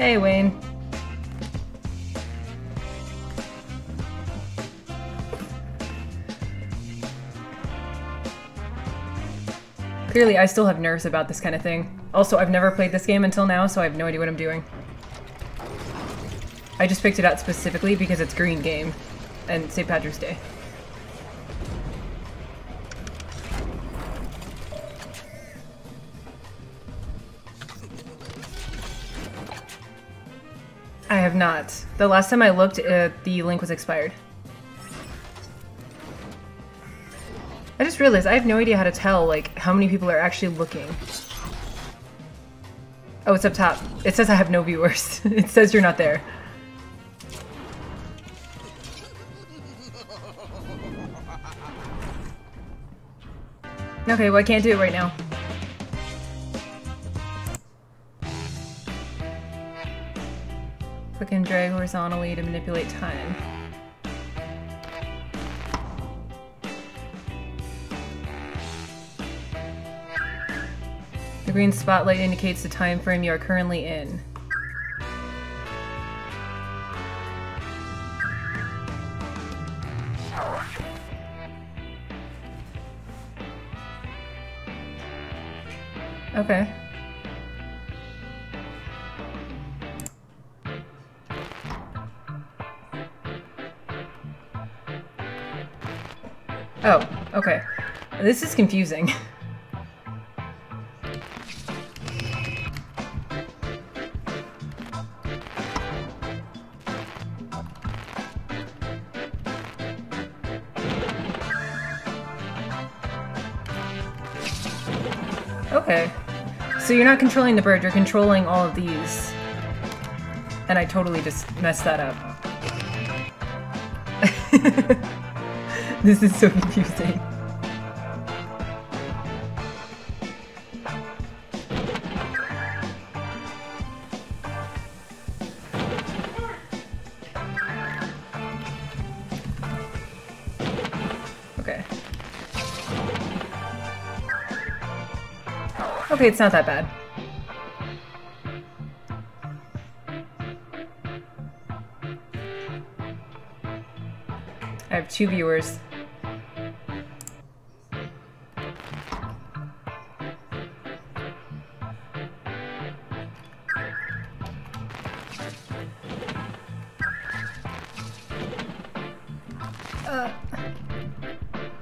Hey, Wayne. Clearly, I still have nerves about this kind of thing. Also, I've never played this game until now, so I have no idea what I'm doing. I just picked it out specifically because it's Green Game and St. Patrick's Day. I have not. The last time I looked, the link was expired. I just realized I have no idea how to tell, like, how many people are actually looking. Oh, it's up top. It says I have no viewers. It says you're not there. Okay, well, I can't do it right now. Click and drag horizontally to manipulate time. The green spotlight indicates the time frame you are currently in. Okay. Oh, okay. This is confusing. Okay. So you're not controlling the bird, you're controlling all of these. And I totally just messed that up. This is so confusing. Okay, it's not that bad. I have 2 viewers.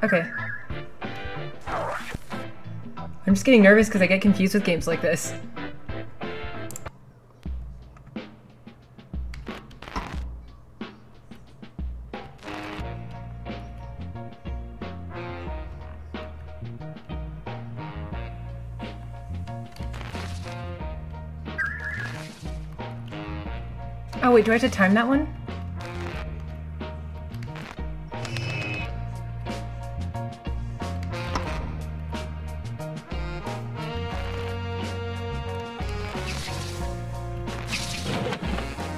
Okay. I'm just getting nervous because I get confused with games like this. Oh wait, do I have to time that one?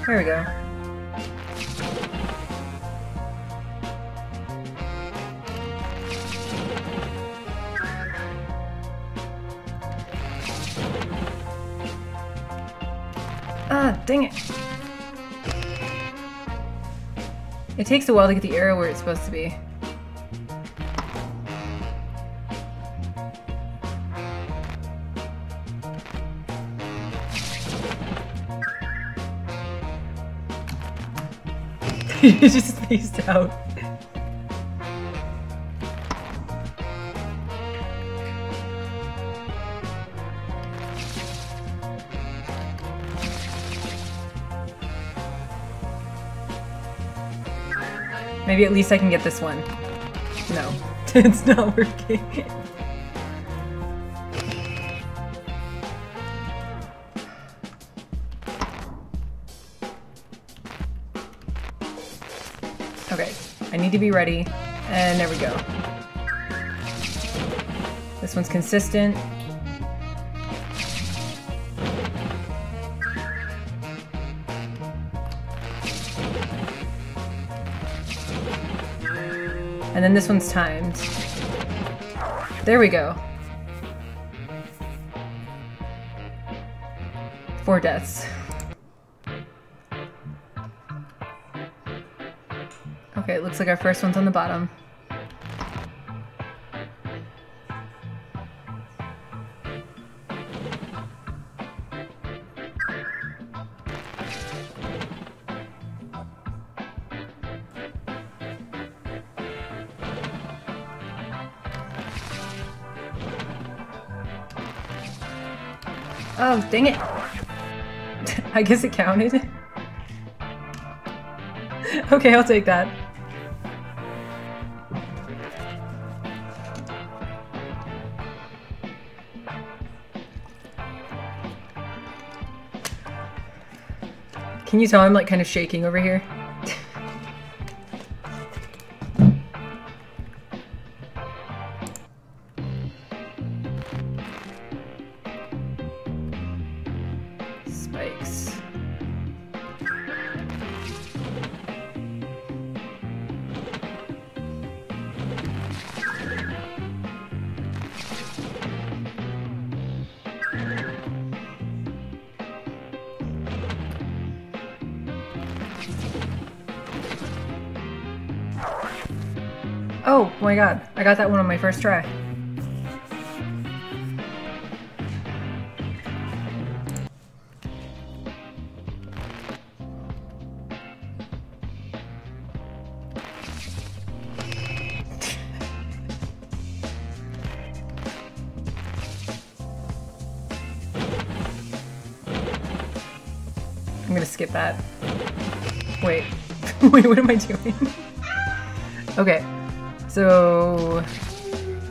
There we go. Ah, dang it. It takes a while to get the arrow where it's supposed to be. You just spaced out. Maybe at least I can get this one. No, it's not working. To be ready, and there we go. This one's consistent. And then this one's timed. There we go. 4 deaths. Okay, it looks like our first one's on the bottom. Oh, dang it! I guess it counted. Okay, I'll take that. Can you tell I'm like kind of shaking over here? Oh my god, I got that one on my first try. I'm gonna skip that. Wait. Wait, what am I doing? Okay. So,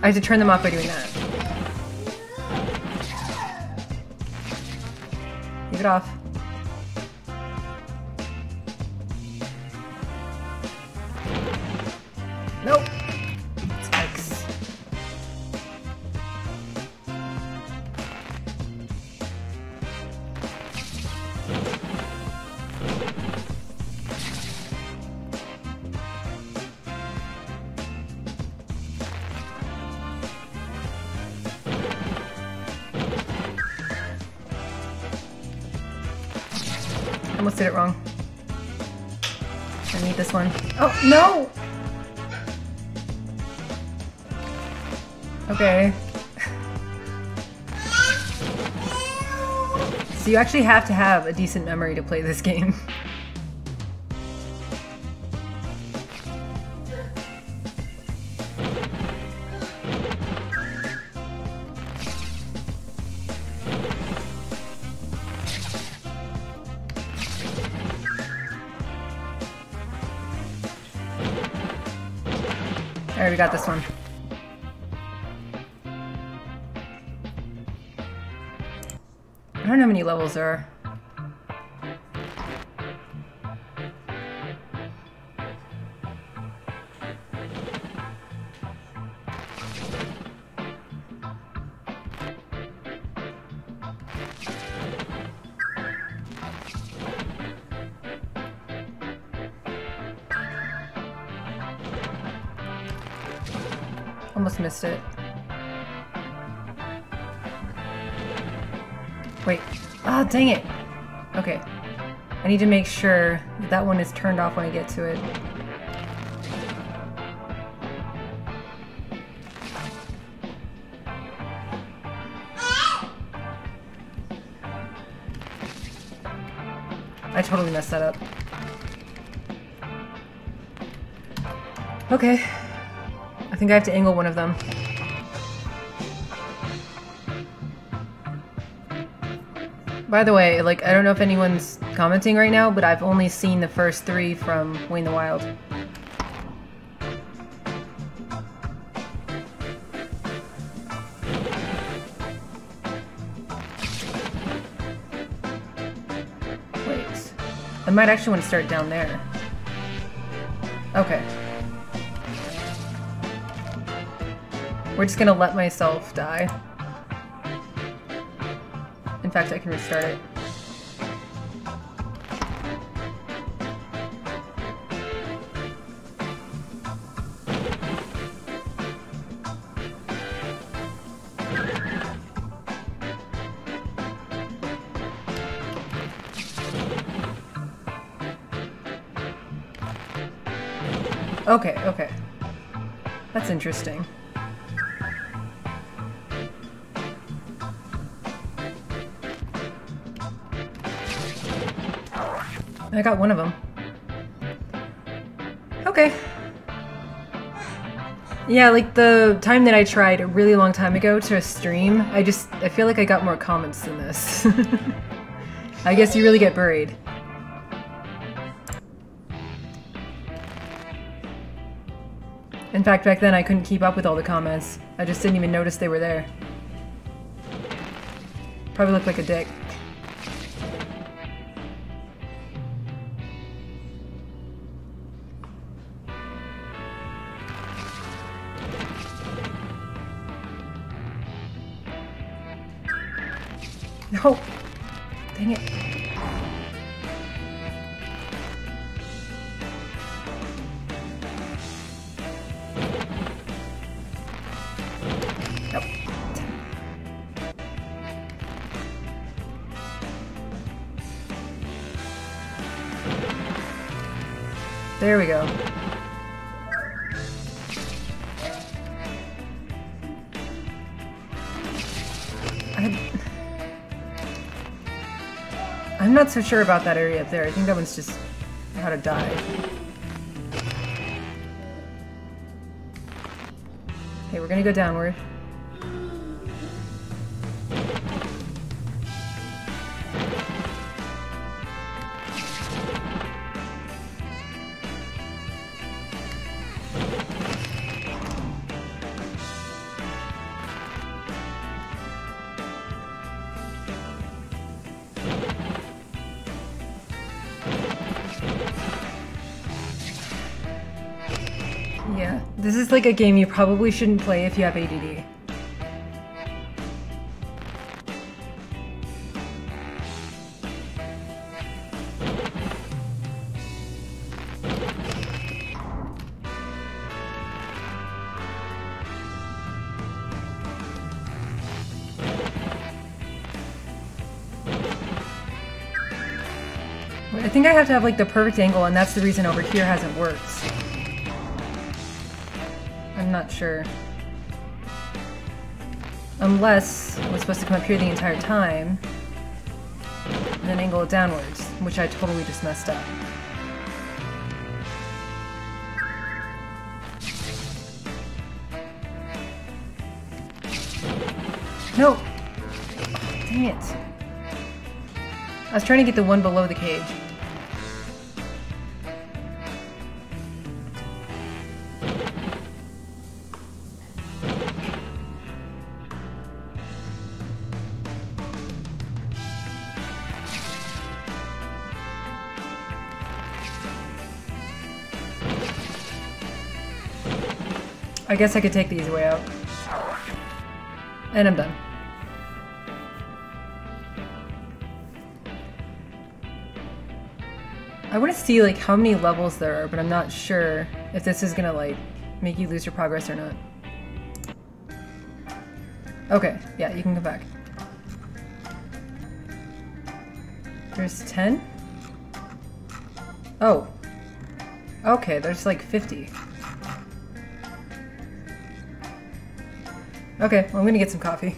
I had to turn them off by doing that. Leave it off. Nope. It's X. Almost did it wrong. I need this one. Oh, no! Okay. So you actually have to have a decent memory to play this game. Alright, we got this one. I don't know how many levels there are. Almost missed it. Wait. Ah, dang it! Okay. I need to make sure that, that one is turned off when I get to it. I totally messed that up. Okay. I think I have to angle one of them. By the way, like, I don't know if anyone's commenting right now, but I've only seen the first three from Wayne the Wild. Wait. I might actually want to start down there. Okay. We're just gonna let myself die. In fact, I can restart it. Okay, okay. That's interesting. I got one of them. Okay. Yeah, like the time that I tried a really long time ago to stream, I feel like I got more comments than this. I guess you really get buried. In fact, back then I couldn't keep up with all the comments. I just didn't even notice they were there. Probably looked like a dick. Oh, dang it. Nope. There we go. I'm not so sure about that area up there. I think that one's just how to die. Okay, we're gonna go downward. It's like a game you probably shouldn't play if you have ADD. I think I have to have like the perfect angle, and that's the reason over here hasn't worked. I'm not sure. Unless I was supposed to come up here the entire time and then angle it downwards, which I totally just messed up. No! Oh, dang it. I was trying to get the one below the cage. I guess I could take the easy way out. And I'm done. I want to see like how many levels there are, but I'm not sure if this is gonna like make you lose your progress or not. Okay, yeah, you can go back. There's 10? Oh. Okay, there's like 50. Okay, well, I'm gonna get some coffee.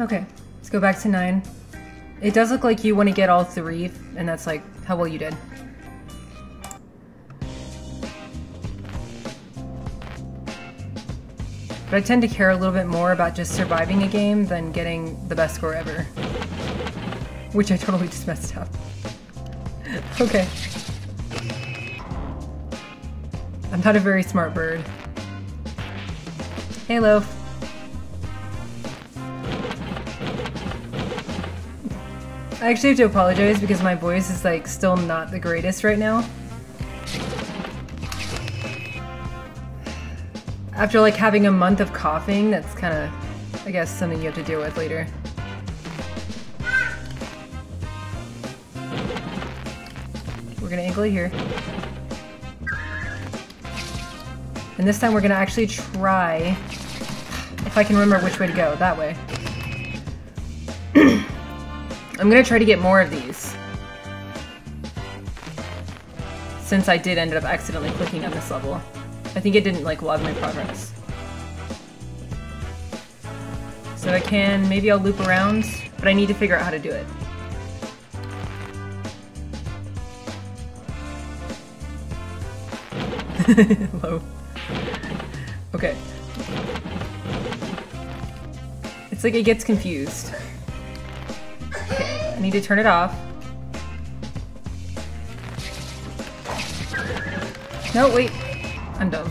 Okay, let's go back to 9. It does look like you want to get all 3, and that's like how well you did. But I tend to care a little bit more about just surviving a game than getting the best score ever. Which I totally just messed up. Okay. I'm not a very smart bird. Hey, Loaf. I actually have to apologize because my voice is like still not the greatest right now. After like having a month of coughing, that's kind of, I guess, something you have to deal with later. We're gonna angle it here. And this time we're gonna actually try, if I can remember which way to go, that way. I'm gonna try to get more of these, since I did end up accidentally clicking on this level. I think it didn't like log my progress. So I can, maybe I'll loop around, but I need to figure out how to do it. Hello. Okay. It's like it gets confused. Okay, I need to turn it off. No, wait. I'm dumb.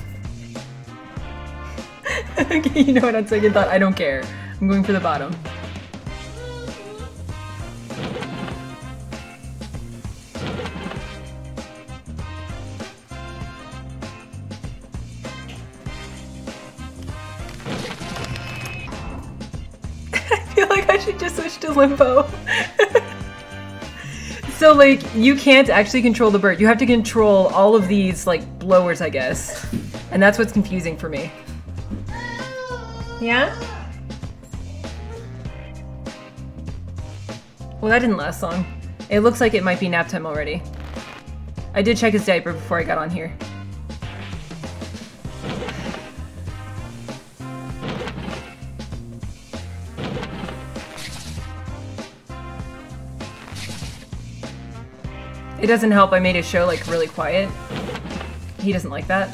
Okay, you know what, on second thought, I don't care. I'm going for the bottom. Limbo. So like you can't actually control the bird. You have to control all of these like blowers, I guess. And that's what's confusing for me. Yeah? Well, that didn't last long. It looks like it might be nap time already. I did check his diaper before I got on here. It doesn't help, I made his show like really quiet. He doesn't like that.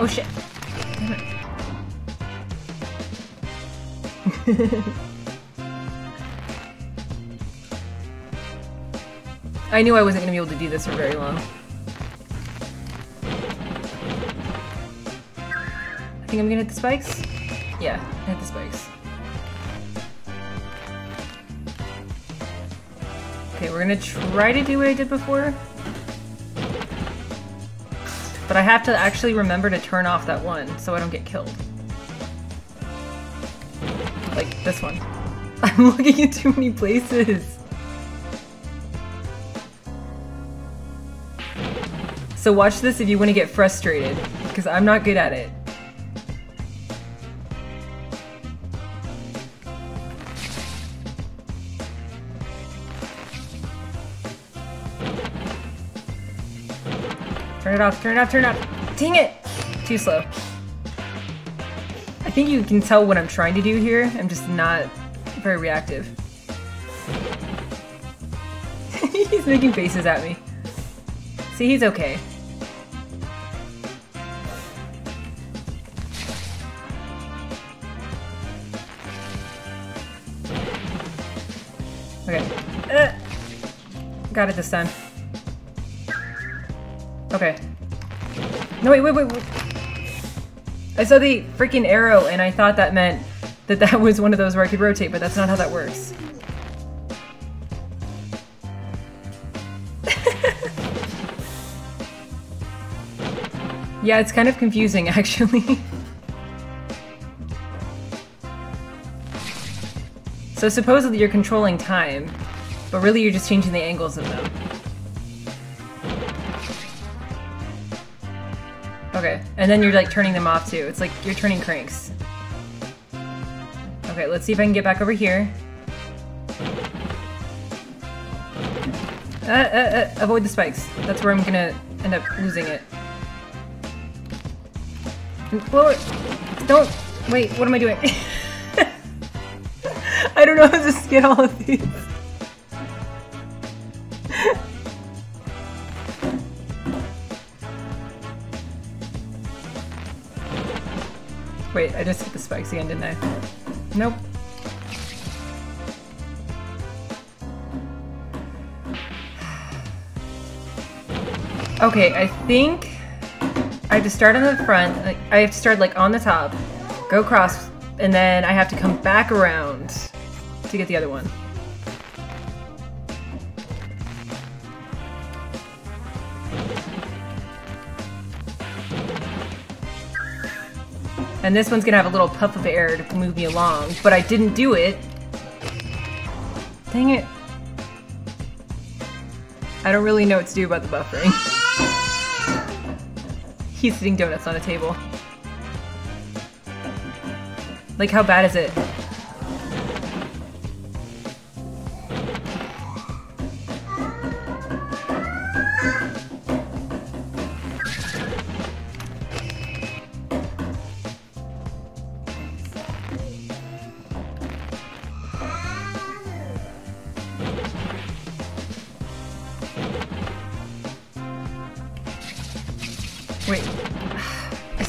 Oh shit. I knew I wasn't gonna be able to do this for very long. I think I'm gonna hit the spikes? Yeah, I hit the spikes. Okay, we're gonna try to do what I did before. But I have to actually remember to turn off that one so I don't get killed. Like this one. I'm looking in too many places. So watch this if you want to get frustrated, because I'm not good at it. Turn it off, turn it off, turn it off. Dang it! Too slow. I think you can tell what I'm trying to do here. I'm just not very reactive. He's making faces at me. See, he's okay. Okay. Got it this time. Okay. No, wait. I saw the freaking arrow and I thought that meant that that was one of those where I could rotate, but that's not how that works. Yeah, it's kind of confusing, actually. So supposedly you're controlling time, but really you're just changing the angles of them. Okay, and then you're like turning them off too. It's like you're turning cranks. Okay, let's see if I can get back over here. Avoid the spikes. That's where I'm gonna end up losing it. Don't, wait, what am I doing? I don't know how to skip all of these. Wait, I just hit the spikes again, didn't I? Nope. Okay, I think I have to start on the front. I have to start like on the top, go across, and then I have to come back around to get the other one. And this one's gonna have a little puff of air to move me along, but I didn't do it. Dang it. I don't really know what to do about the buffering. He's sitting donuts on a table. Like, how bad is it?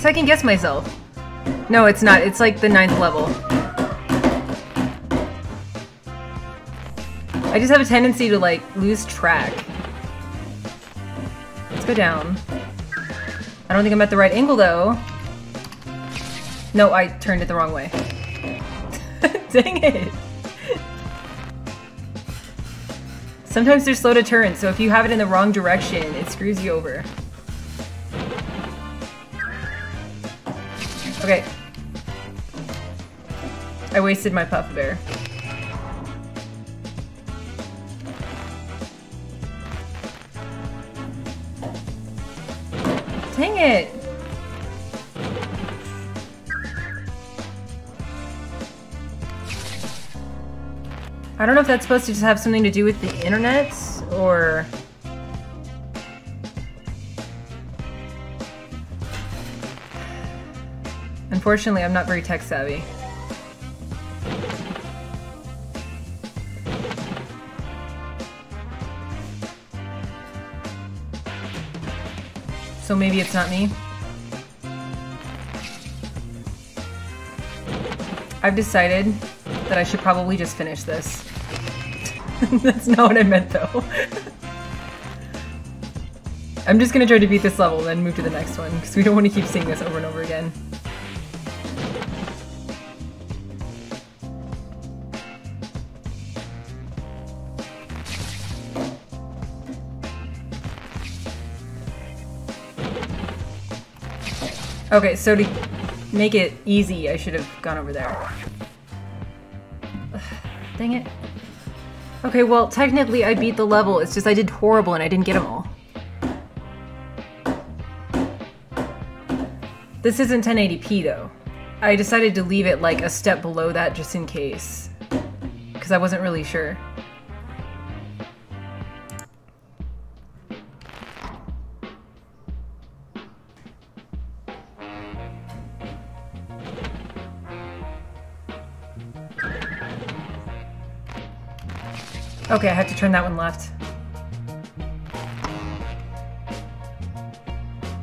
I can guess myself. No, it's not. It's like the 9th level. I just have a tendency to, like, lose track. Let's go down. I don't think I'm at the right angle, though. No, I turned it the wrong way. Dang it! Sometimes they're slow to turn, so if you have it in the wrong direction, it screws you over. Okay. I wasted my puff of air. Dang it! I don't know if that's supposed to just have something to do with the internet, or... Unfortunately, I'm not very tech savvy. So maybe it's not me. I've decided that I should probably just finish this. That's not what I meant, though. I'm just gonna try to beat this level and then move to the next one, because we don't want to keep seeing this over and over again. Okay, so to make it easy, I should have gone over there. Ugh, dang it. Okay, well, technically I beat the level, it's just I did horrible and I didn't get them all. This isn't 1080p though. I decided to leave it like a step below that just in case, because I wasn't really sure. Okay, I had to turn that one left.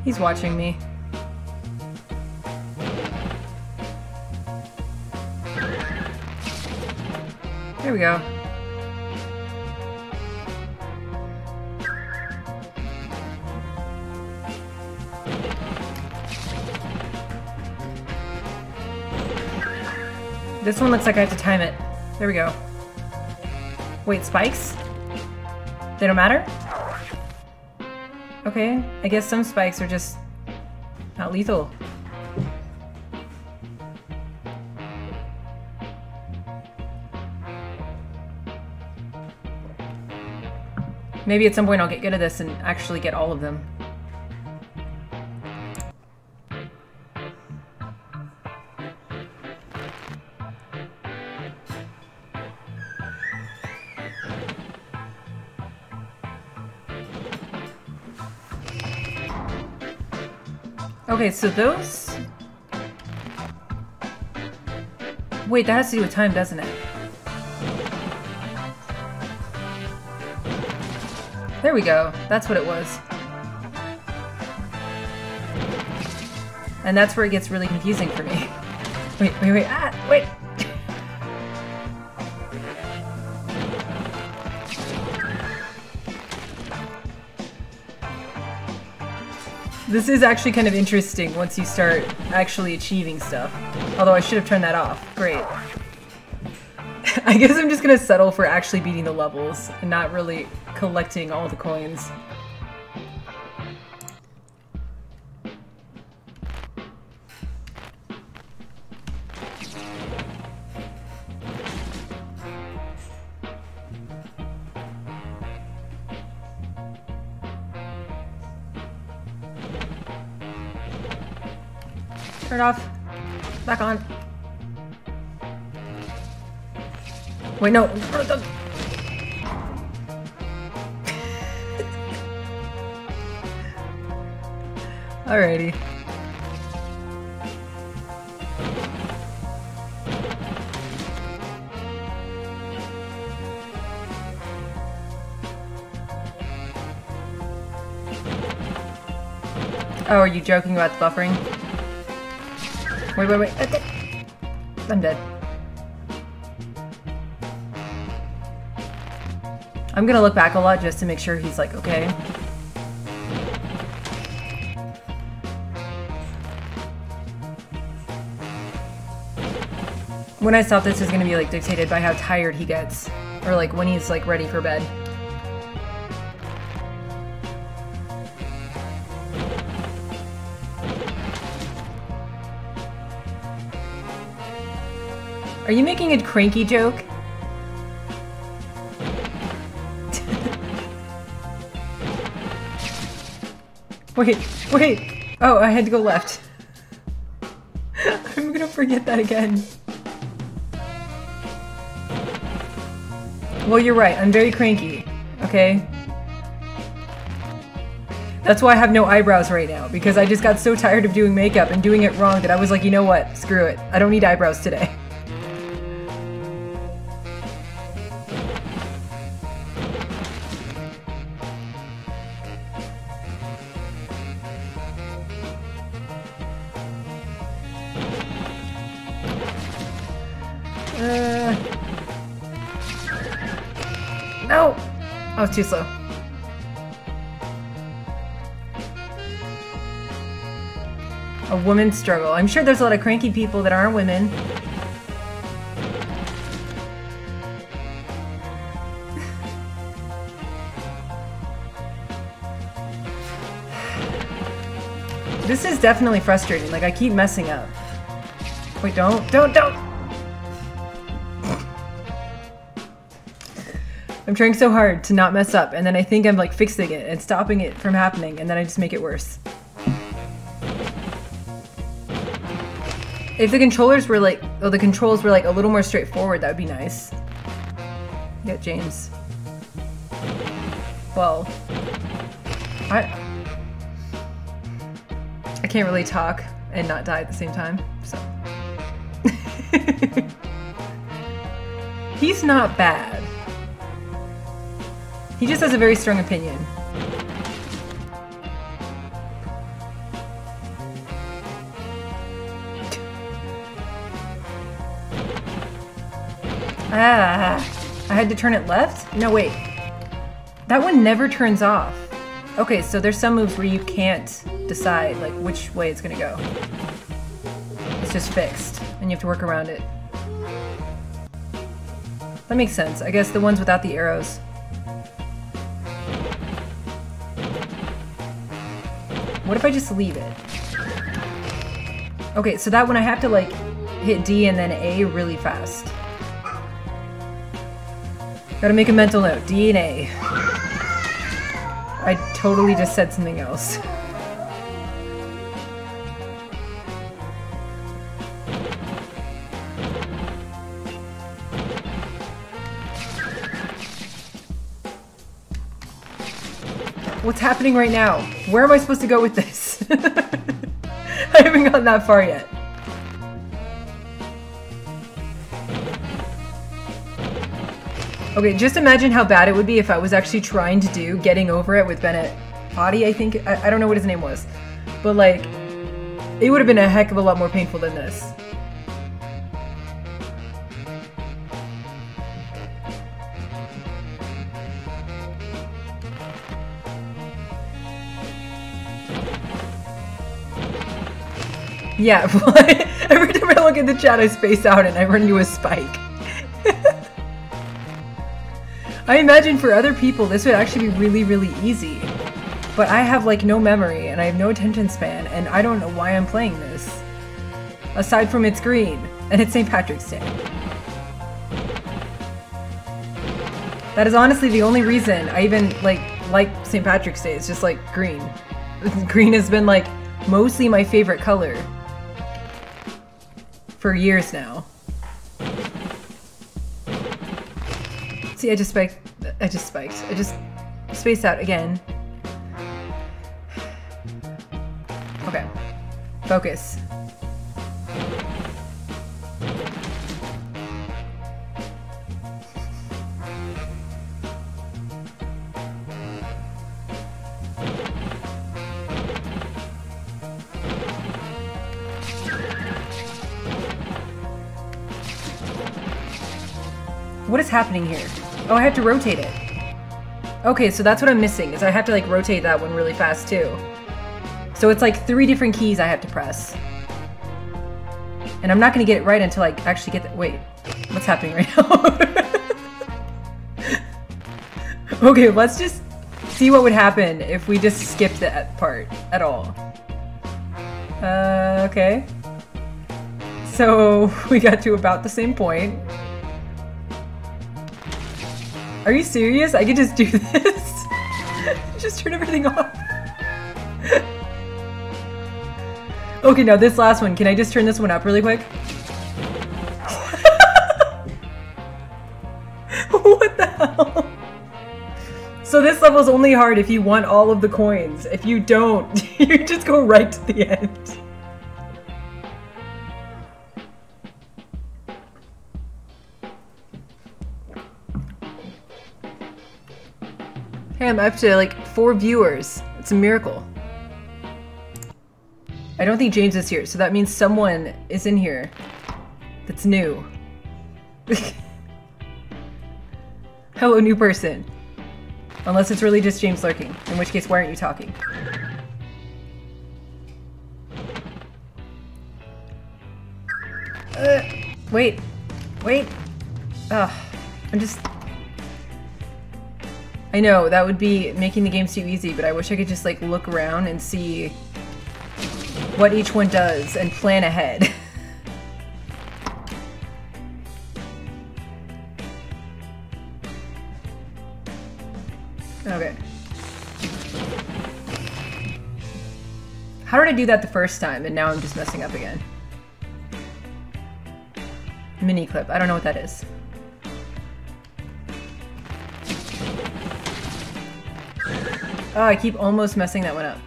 He's watching me. There we go. This one looks like I have to time it. There we go. Wait, spikes? They don't matter? Okay, I guess some spikes are just not lethal. Maybe at some point I'll get good at this and actually get all of them. Okay, so those... Wait, that has to do with time, doesn't it? There we go. That's what it was. And that's where it gets really confusing for me. Wait. Ah, wait! This is actually kind of interesting once you start actually achieving stuff. Although I should have turned that off. Great. I guess I'm just gonna settle for actually beating the levels and not really collecting all the coins. Turn off. Back on. Wait, no. Alrighty. Oh, are you joking about the buffering? Wait, wait, wait. I'm dead. I'm gonna look back a lot just to make sure he's like, okay. When I stop, this is gonna be like dictated by how tired he gets. Or like when he's like ready for bed. Are you making a cranky joke? Wait, wait! Oh, I had to go left. I'm gonna forget that again. Well, you're right. I'm very cranky. Okay? That's why I have no eyebrows right now, because I just got so tired of doing makeup and doing it wrong that I was like, you know what? Screw it. I don't need eyebrows today. No! I was too slow. A woman's struggle. I'm sure there's a lot of cranky people that aren't women. This is definitely frustrating. Like, I keep messing up. Wait, don't! I'm trying so hard to not mess up, and then I think I'm like fixing it and stopping it from happening, and then I just make it worse. If the controllers were like, well, the controls were like a little more straightforward, that would be nice. Yeah, James. Well, I can't really talk and not die at the same time, so. He's not bad. He just has a very strong opinion. Ah, I had to turn it left? No, wait. That one never turns off. Okay, so there's some moves where you can't decide like which way it's gonna go. It's just fixed, and you have to work around it. That makes sense. I guess the ones without the arrows. What if I just leave it? Okay, so that one I have to like hit D and then A really fast. Gotta make a mental note, D and A. I totally just said something else. What's happening right now? Where am I supposed to go with this? I haven't gotten that far yet. Okay, just imagine how bad it would be if I was actually trying to do Getting Over It with Bennett Foddy, I think. I don't know what his name was. But like, it would have been a heck of a lot more painful than this. Yeah, every time I look at the chat, I space out and I run into a spike. I imagine for other people, this would actually be really, really easy. But I have like no memory and I have no attention span and I don't know why I'm playing this. Aside from it's green and it's St. Patrick's Day. That is honestly the only reason I even like St. Patrick's Day. It's just like green. Green has been like mostly my favorite color. for years now. See, I just spiked. I just spaced out again. Okay. Focus. What is happening here? Oh, I have to rotate it. Okay, so that's what I'm missing, is I have to like rotate that one really fast too. So it's like 3 different keys I have to press. And I'm not gonna get it right until I actually get that. Wait, what's happening right now? Okay, let's just see what would happen if we just skipped that part at all. Okay. So we got to about the same point. Are you serious? I could just do this? Just turn everything off. Okay, now this last one. Can I just turn this one up really quick? What the hell? So this level's only hard if you want all of the coins. If you don't, you just go right to the end. I'm up to like 4 viewers. It's a miracle. I don't think James is here, so that means someone is in here that's new. Hello, new person. Unless it's really just James lurking, in which case, why aren't you talking? Wait. Ugh, I'm just... I know, that would be making the game too easy, but I wish I could just like look around and see what each one does and plan ahead. Okay. How did I do that the first time and now I'm just messing up again? Mini clip, I don't know what that is. Oh, I keep almost messing that one up.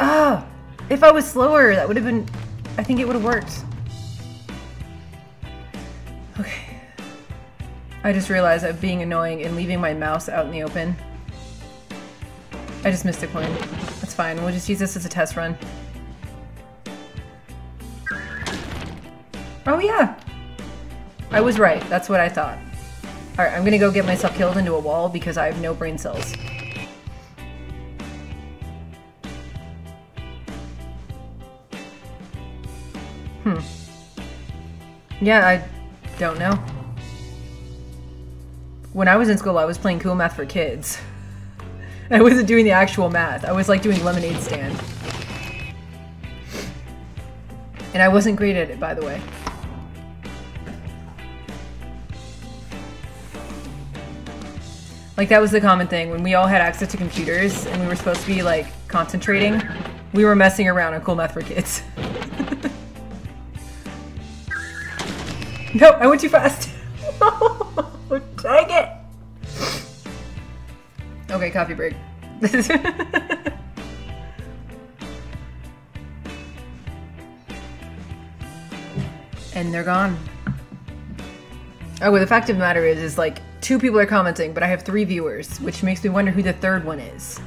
Ah! Oh, if I was slower, that would have been... I think it would have worked. Okay. I just realized I'm being annoying and leaving my mouse out in the open. I just missed a coin. That's fine. We'll just use this as a test run. Oh, yeah! I was right. That's what I thought. Alright, I'm gonna go get myself killed into a wall because I have no brain cells. Yeah, I don't know. When I was in school, I was playing Cool Math for Kids. I wasn't doing the actual math. I was like doing lemonade stand. And I wasn't great at it, by the way. Like, that was the common thing. When we all had access to computers and we were supposed to be, like, concentrating, we were messing around on Cool Math for Kids. No, I went too fast. Dang it! Okay, coffee break. And they're gone. Oh, well, the fact of the matter is like, 2 people are commenting, but I have 3 viewers, which makes me wonder who the 3rd one is.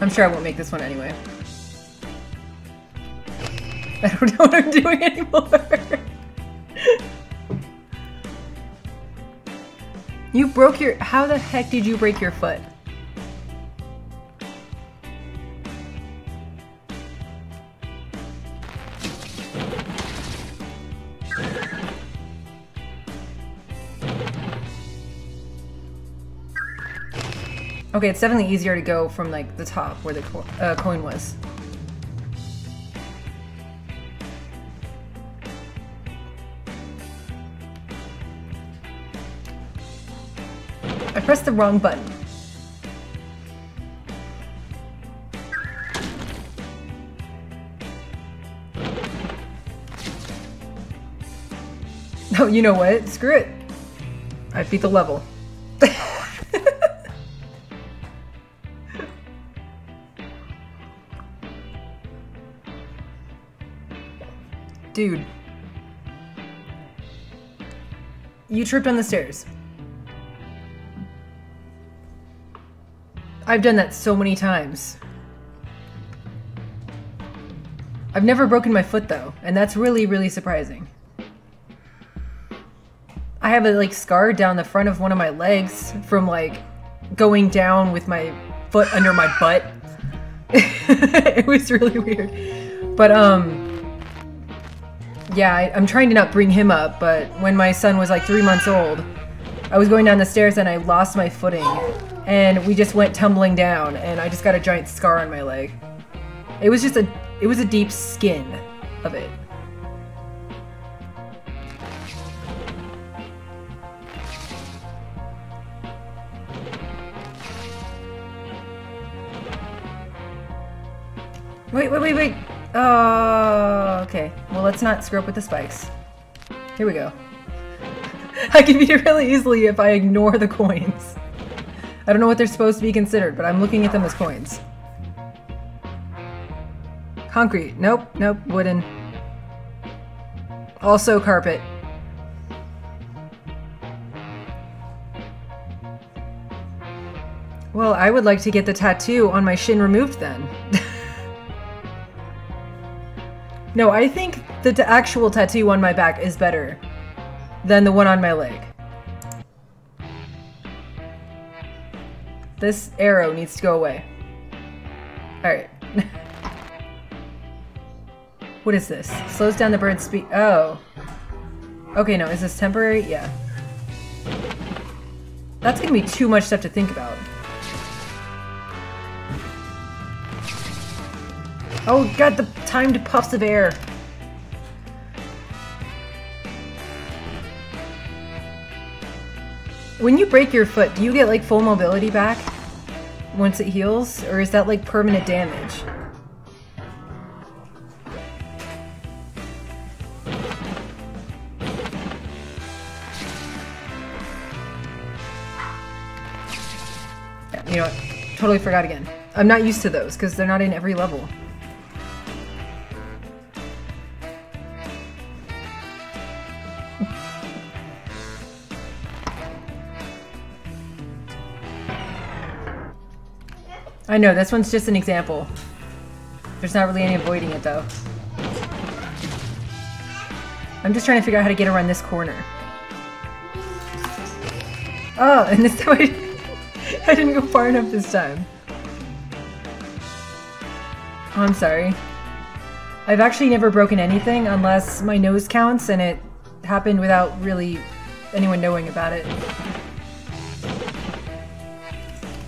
I'm sure I won't make this one anyway. I don't know what I'm doing anymore. You broke your... How the heck did you break your foot? Okay, it's definitely easier to go from, like, the top where the coin was. I pressed the wrong button. Oh, you know what? Screw it. I beat the level. Dude. You tripped on the stairs. I've done that so many times. I've never broken my foot though, and that's really, really surprising. I have a like scar down the front of one of my legs from like going down with my foot under my butt. It was really weird. But yeah, I'm trying to not bring him up, but when my son was like 3 months old, I was going down the stairs and I lost my footing and we just went tumbling down and I just got a giant scar on my leg. It was just a deep skin of it. Wait. Okay. Well, let's not screw up with the spikes. Here we go. I can beat it really easily if I ignore the coins. I don't know what they're supposed to be considered, but I'm looking at them as coins. Concrete. Nope. Wooden. Also carpet. Well, I would like to get the tattoo on my shin removed then. No, I think the actual tattoo on my back is better than the one on my leg. This arrow needs to go away. Alright. What is this? Slows down the bird's speed. Oh. Okay, no, is this temporary? Yeah. That's gonna be too much stuff to think about. Oh god, the timed puffs of air. When you break your foot, do you get like full mobility back once it heals? Or is that like permanent damage? Yeah, you know what? Totally forgot again. I'm not used to those because they're not in every level. I know, this one's just an example. There's not really any avoiding it, though. I'm just trying to figure out how to get around this corner. Oh, and this time I didn't go far enough this time. Oh, I'm sorry. I've actually never broken anything unless my nose counts, and it happened without really anyone knowing about it.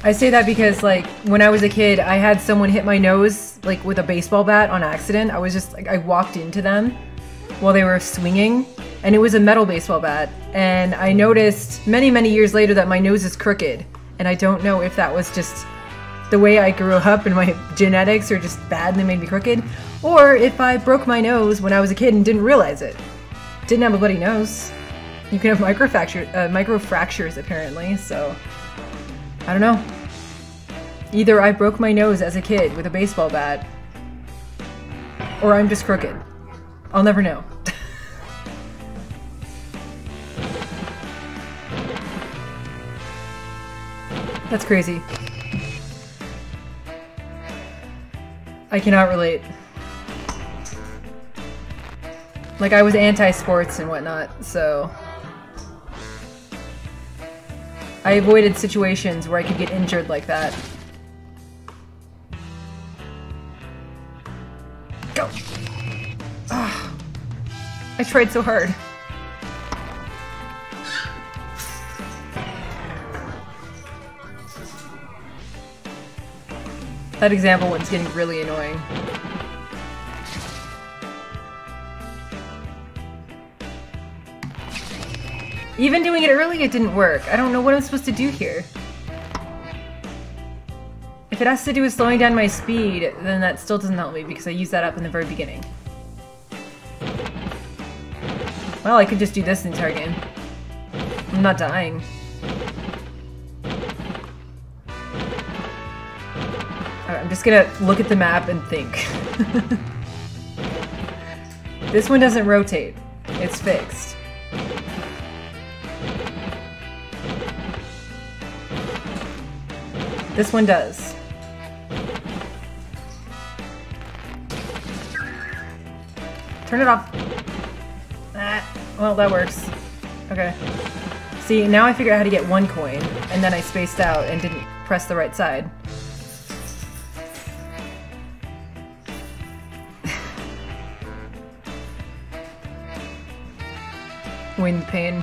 I say that because, like, when I was a kid, I had someone hit my nose, like, with a baseball bat on accident. I was just, like, I walked into them while they were swinging, and it was a metal baseball bat. And I noticed many, many years later that my nose is crooked. And I don't know if that was just the way I grew up and my genetics are just bad and they made me crooked, or if I broke my nose when I was a kid and didn't realize it. Didn't have a bloody nose. You can have microfractures, apparently, so... I don't know. Either I broke my nose as a kid with a baseball bat, or I'm just crooked. I'll never know. That's crazy. I cannot relate. Like, I was anti-sports and whatnot, so... I avoided situations where I could get injured like that. Go! Oh, I tried so hard. That example one's getting really annoying. Even doing it early, it didn't work. I don't know what I'm supposed to do here. If it has to do with slowing down my speed, then that still doesn't help me because I used that up in the very beginning. Well, I could just do this the entire game. I'm not dying. Alright, I'm just gonna look at the map and think. This one doesn't rotate. It's fixed. This one does. Turn it off. Ah, well, that works. Okay. See, now I figured out how to get one coin, and then I spaced out and didn't press the right side. Wind pain.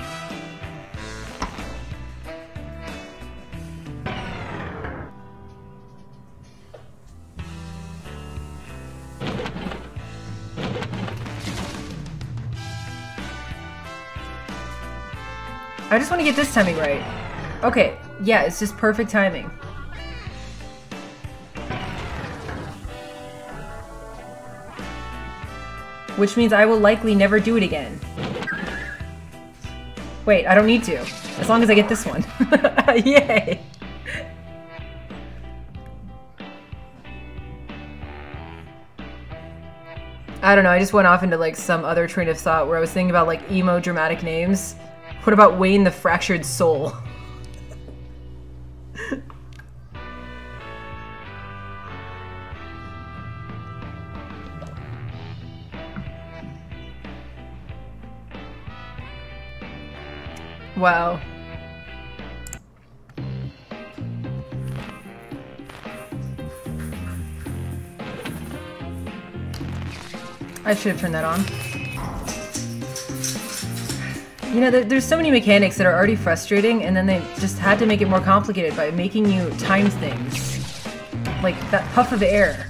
I just want to get this timing right. Okay, yeah, it's just perfect timing. Which means I will likely never do it again. Wait, I don't need to. As long as I get this one. Yay! I don't know, I just went off into like some other train of thought where I was thinking about like emo dramatic names. What about Wayne the Fractured Soul? Wow. I should have turned that on. You know, there's so many mechanics that are already frustrating, and then they just had to make it more complicated by making you time things. Like that puff of air,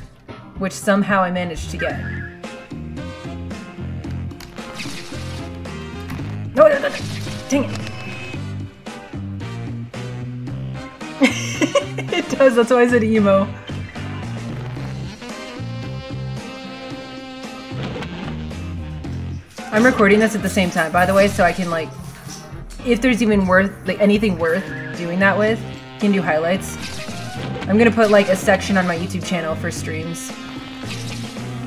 which somehow I managed to get. No, no, no, no. Dang it. It does, that's why I said emo. I'm recording this at the same time, by the way, so I can like, if there's even anything worth doing that with, can do highlights. I'm gonna put like a section on my YouTube channel for streams.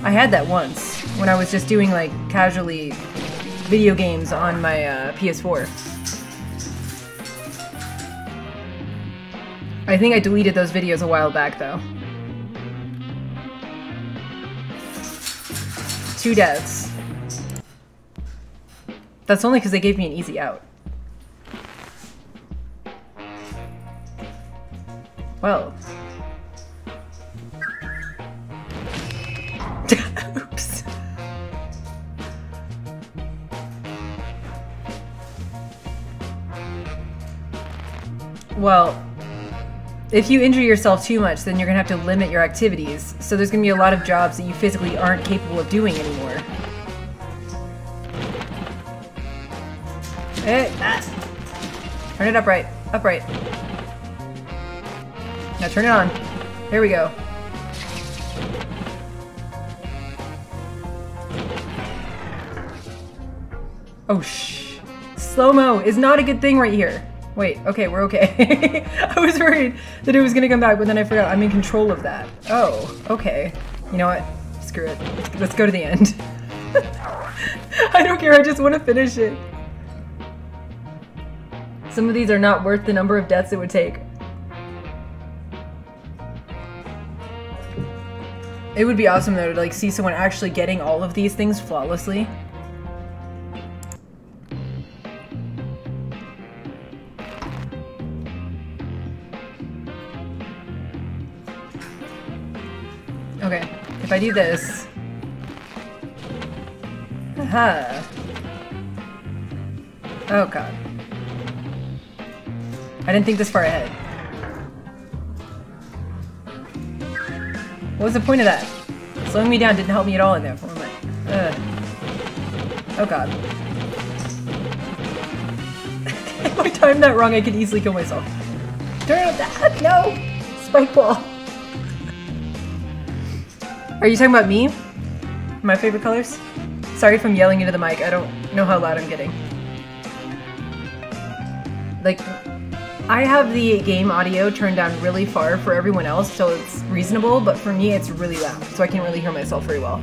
I had that once when I was just doing like casually video games on my PS4. I think I deleted those videos a while back though. 2 deaths. That's only because they gave me an easy out. Well. Oops. Well, if you injure yourself too much, then you're gonna have to limit your activities. So there's gonna be a lot of jobs that you physically aren't capable of doing anymore. Hey, ah. Turn it upright. Upright. Now turn it on. Here we go. Oh, shh. Slow-mo is not a good thing right here. Wait, okay, we're okay. I was worried that it was gonna come back, but then I forgot I'm in control of that. Oh, okay. You know what? Screw it. Let's go to the end. I don't care, I just want to finish it. Some of these are not worth the number of deaths it would take. It would be awesome though to like see someone actually getting all of these things flawlessly. Okay, if I do this. Aha. Oh god. I didn't think this far ahead. What was the point of that? Slowing me down didn't help me at all in there. What am I? Oh god. If I timed that wrong, I could easily kill myself. Turn on that! No! Spike wall. Are you talking about me? My favorite colors? Sorry if I'm yelling into the mic. I don't know how loud I'm getting. Like, I have the game audio turned down really far for everyone else, so it's reasonable, but for me it's really loud, so I can't really hear myself very well.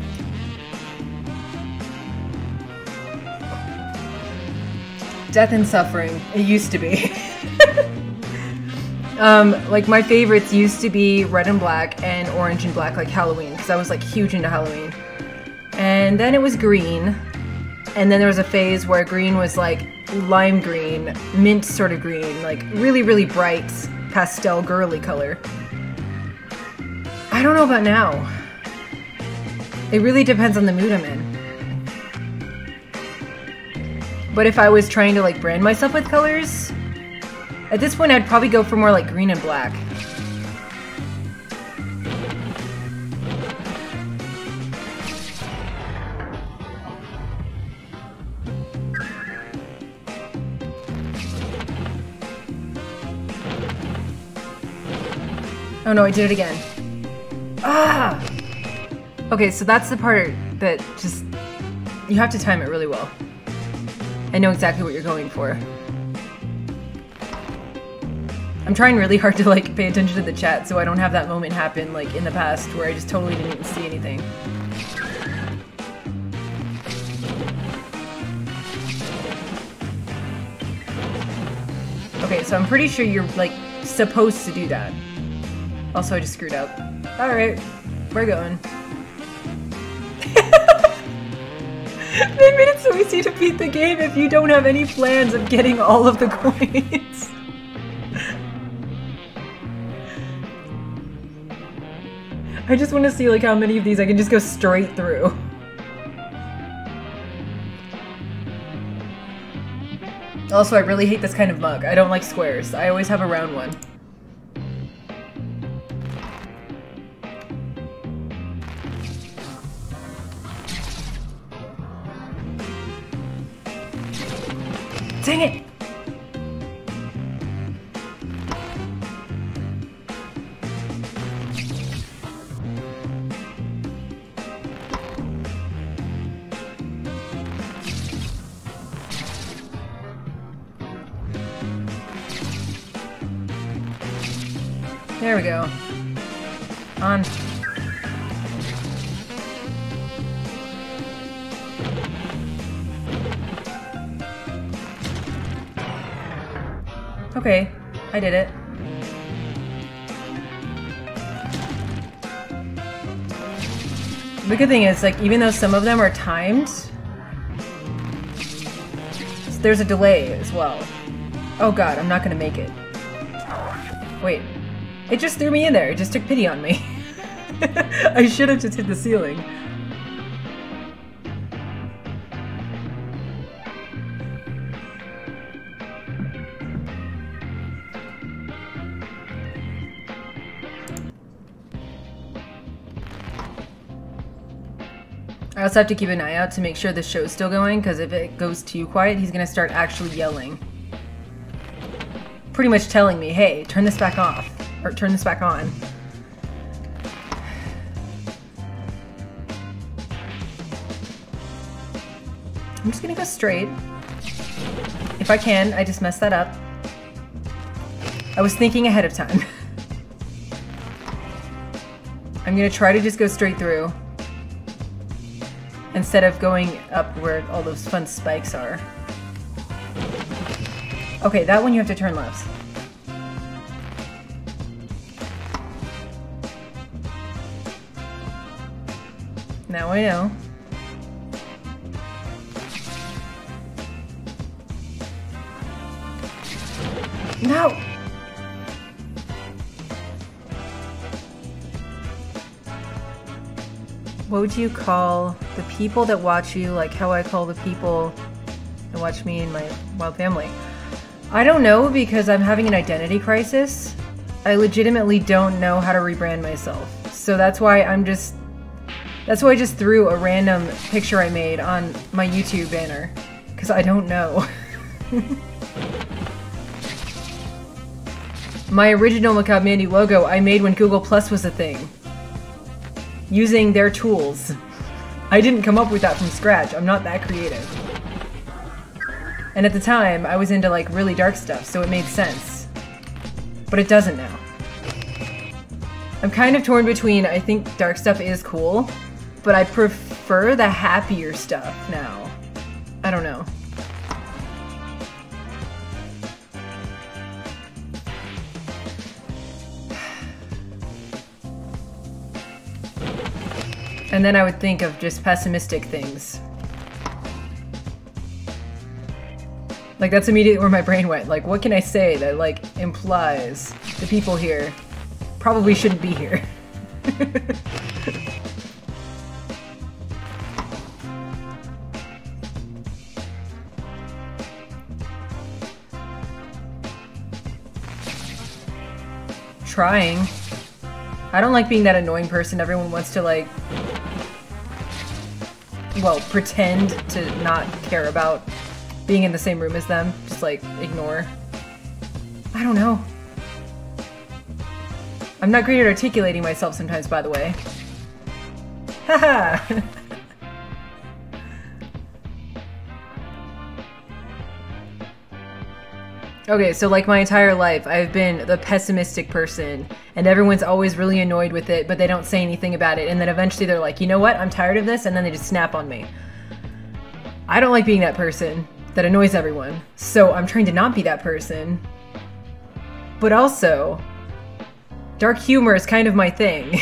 Death and suffering. It used to be. Like, my favorites used to be red and black and orange and black, like Halloween, because I was like huge into Halloween. And then it was green, and then there was a phase where green was like lime green, mint sort of green, like really, really bright, pastel, girly color. I don't know about now. It really depends on the mood I'm in. But if I was trying to like brand myself with colors, at this point I'd probably go for more like green and black. Oh no, I did it again. Ah! Okay, so that's the part that just, you have to time it really well. I know exactly what you're going for. I'm trying really hard to like pay attention to the chat so I don't have that moment happen like in the past where I just totally didn't even see anything. Okay, so I'm pretty sure you're like supposed to do that. Also, I just screwed up. Alright, we're going. They made it so easy to beat the game if you don't have any plans of getting all of the coins. I just want to see like how many of these I can just go straight through. Also, I really hate this kind of mug. I don't like squares. I always have a round one. Dang it! There we go. On. Okay, I did it. The good thing is, like, even though some of them are timed, there's a delay as well. Oh god, I'm not gonna make it. Wait, it just threw me in there. It just took pity on me. I should have just hit the ceiling. I also have to keep an eye out to make sure the show's still going, because if it goes too quiet, he's gonna start actually yelling. Pretty much telling me, hey, turn this back off, or turn this back on. I'm just gonna go straight. If I can, I just messed that up. I was thinking ahead of time. I'm gonna try to just go straight through, instead of going up where all those fun spikes are. Okay, that one you have to turn left. Now I know. No! What would you call the people that watch you, like how I call the people that watch me and my wild family? I don't know, because I'm having an identity crisis. I legitimately don't know how to rebrand myself. So that's why I just threw a random picture I made on my YouTube banner, because I don't know. My original Macabre Mandy logo I made when Google Plus was a thing. Using their tools. I didn't come up with that from scratch. I'm not that creative. And at the time, I was into like really dark stuff, so it made sense. But it doesn't now. I'm kind of torn between, I think dark stuff is cool, but I prefer the happier stuff now. I don't know. And then I would think of just pessimistic things. Like that's immediately where my brain went. Like what can I say that like implies the people here probably shouldn't be here. Trying. I don't like being that annoying person everyone wants to like, well, pretend to not care about being in the same room as them. Just like, ignore. I don't know. I'm not great at articulating myself sometimes, by the way. Haha! Okay, so like my entire life, I've been the pessimistic person, and everyone's always really annoyed with it, but they don't say anything about it, and then eventually they're like, you know what, I'm tired of this, and then they just snap on me. I don't like being that person that annoys everyone, so I'm trying to not be that person. But also, dark humor is kind of my thing.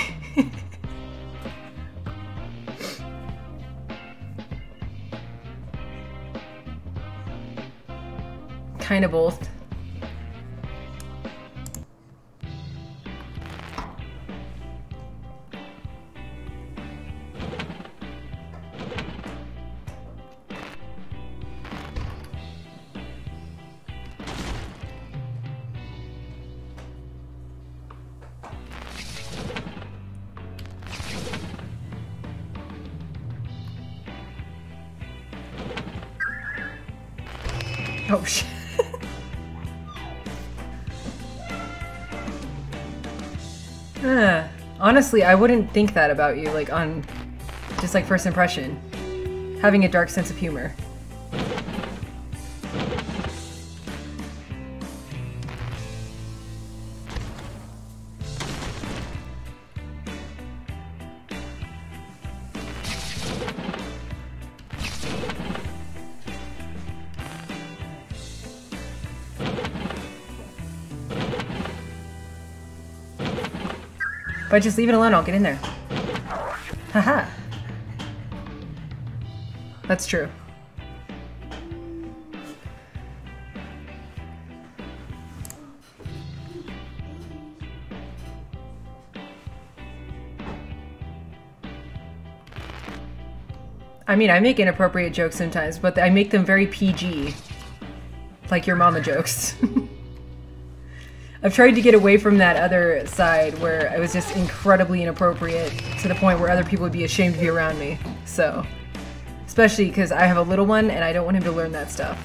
Kind of both. Oh shit. Honestly, I wouldn't think that about you, like on just like first impression. Having a dark sense of humor. If I just leave it alone, I'll get in there. Haha. That's true. I mean, I make inappropriate jokes sometimes, but I make them very PG. Like your mama jokes. I've tried to get away from that other side where I was just incredibly inappropriate to the point where other people would be ashamed to be around me. So, especially because I have a little one and I don't want him to learn that stuff.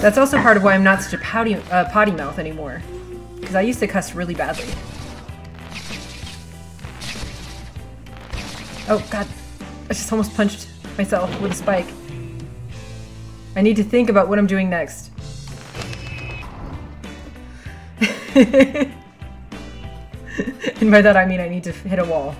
That's also part of why I'm not such a potty mouth anymore, because I used to cuss really badly. Oh god, I just almost punched myself with a spike. I need to think about what I'm doing next. And by that I mean I need to hit a wall.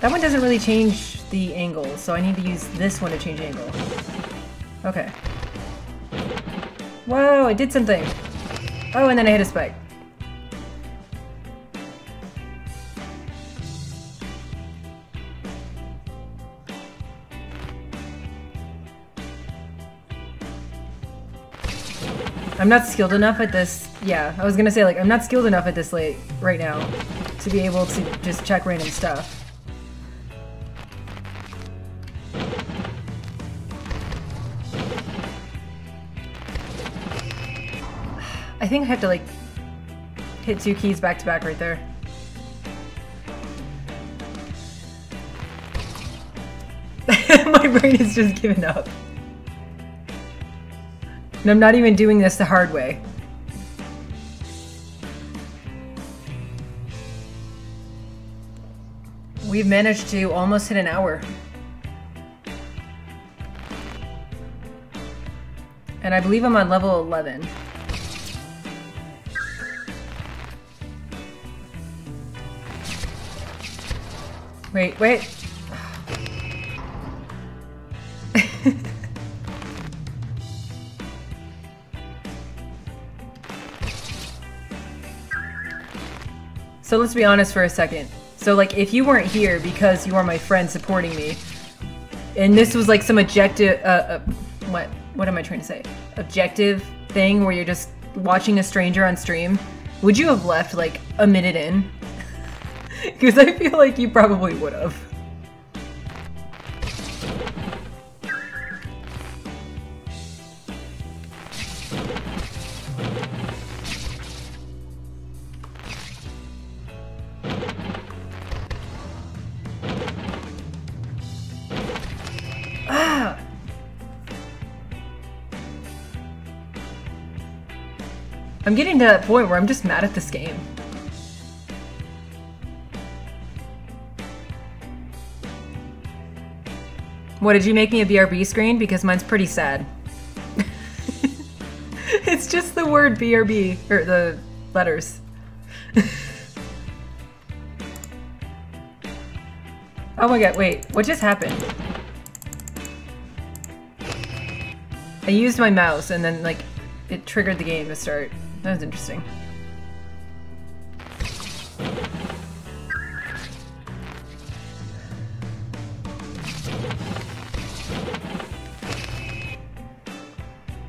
That one doesn't really change the angle, so I need to use this one to change angle. Okay. Whoa, I did something! Oh, and then I hit a spike. I'm not skilled enough at this. Yeah, I was gonna say, like, I'm not skilled enough at this late right now to be able to just check random stuff. I think I have to like hit two keys back to back right there. My brain is just giving up. And I'm not even doing this the hard way. We've managed to almost hit an hour. And I believe I'm on level 11. Wait, wait. So let's be honest for a second. So like if you weren't here because you are my friend supporting me, and this was like some objective, what am I trying to say? Objective thing where you're just watching a stranger on stream, would you have left like a minute in? Because I feel like you probably would have. I'm getting to that point where I'm just mad at this game. What, did you make me a BRB screen? Because mine's pretty sad. It's just the word BRB, or the letters. Oh my god, wait, what just happened? I used my mouse and then like, it triggered the game to start. That was interesting.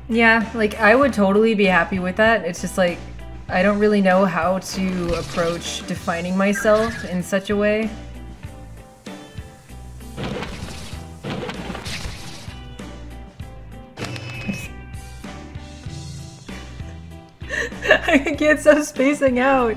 Yeah, like I would totally be happy with that. It's just like, I don't really know how to approach defining myself in such a way. I can't stop spacing out.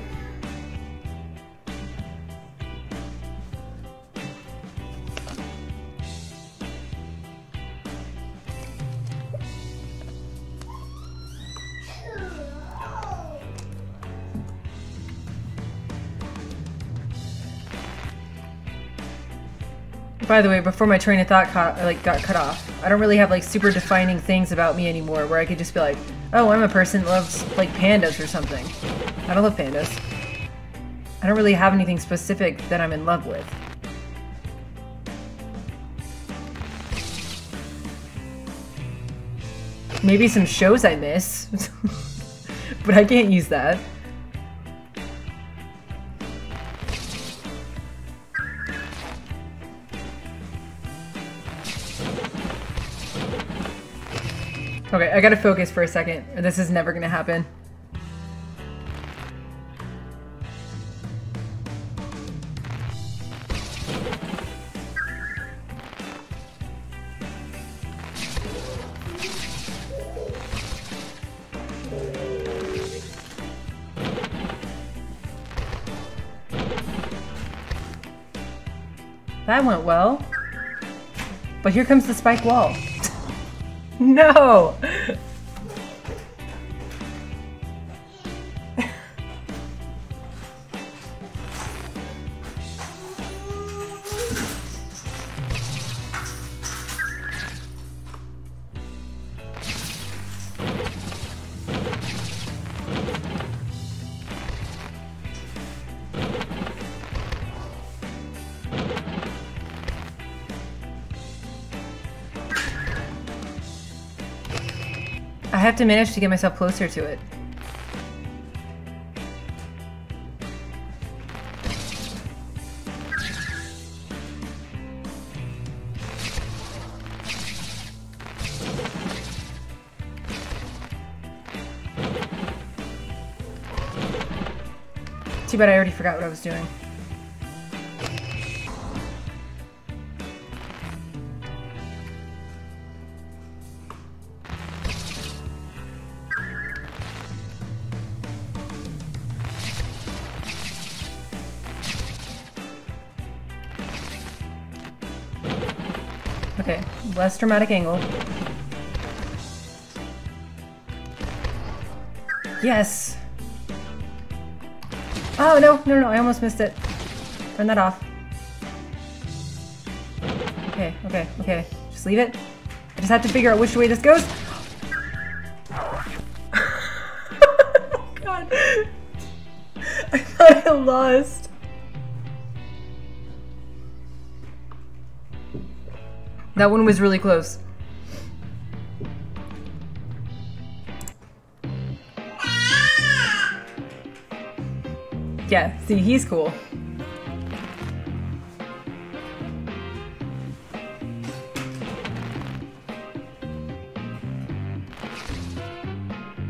By the way, before my train of thought got cut off, I don't really have like super defining things about me anymore where I could just be like, oh, I'm a person that loves like pandas or something. I don't love pandas. I don't really have anything specific that I'm in love with. Maybe some shows I miss, but I can't use that. Okay, I gotta focus for a second, or this is never gonna happen. That went well. But here comes the spike wall. No! I have to manage to get myself closer to it. Too bad I already forgot what I was doing. Okay, less dramatic angle. Yes! Oh, no, I almost missed it. Turn that off. Okay. Just leave it. I just have to figure out which way this goes. Oh, God. I thought I lost. That one was really close. Yeah, see, he's cool.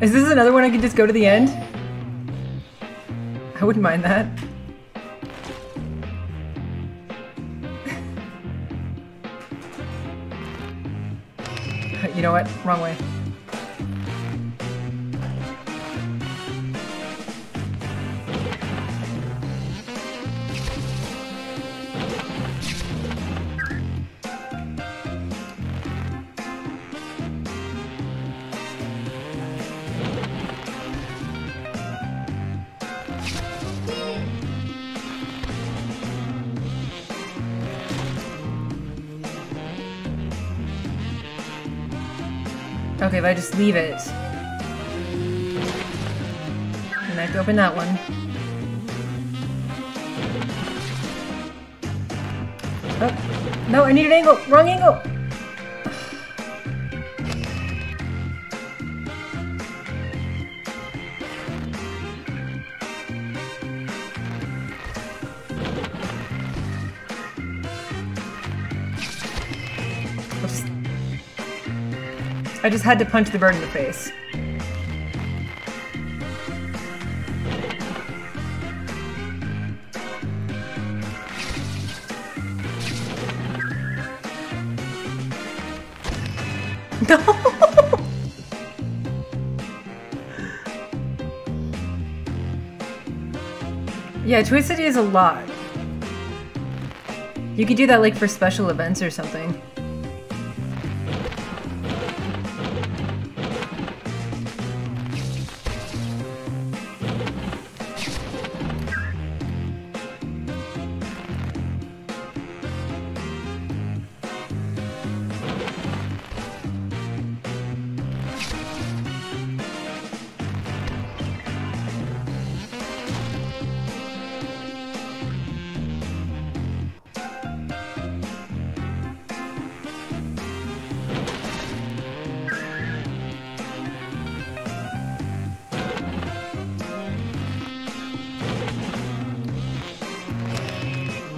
Is this another one I can just go to the end? I wouldn't mind that. You know what? Wrong way. Okay, if I just leave it, and I have to open that one. Oh, no, I need an angle! Wrong angle! I just had to punch the bird in the face. No! Yeah, Twist City is a lot. You could do that like for special events or something.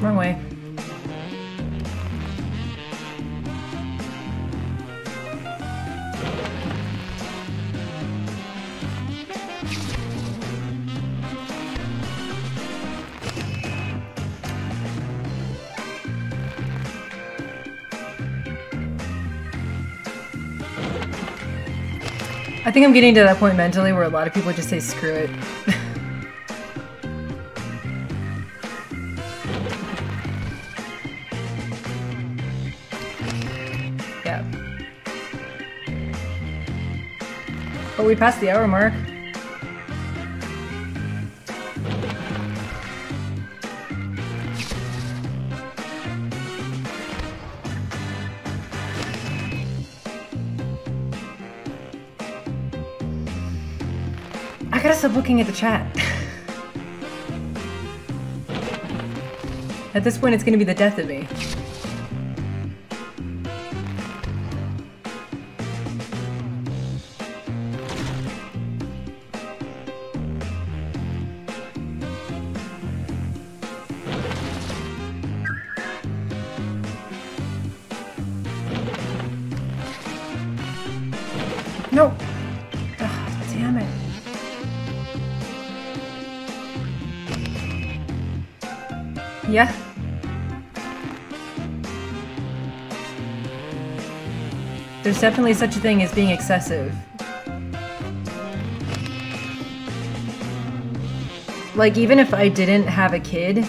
Wrong way. I think I'm getting to that point mentally where a lot of people just say screw it. We passed the hour mark. I gotta stop looking at the chat. At this point, it's gonna be the death of me. Yeah. There's definitely such a thing as being excessive. Like, even if I didn't have a kid,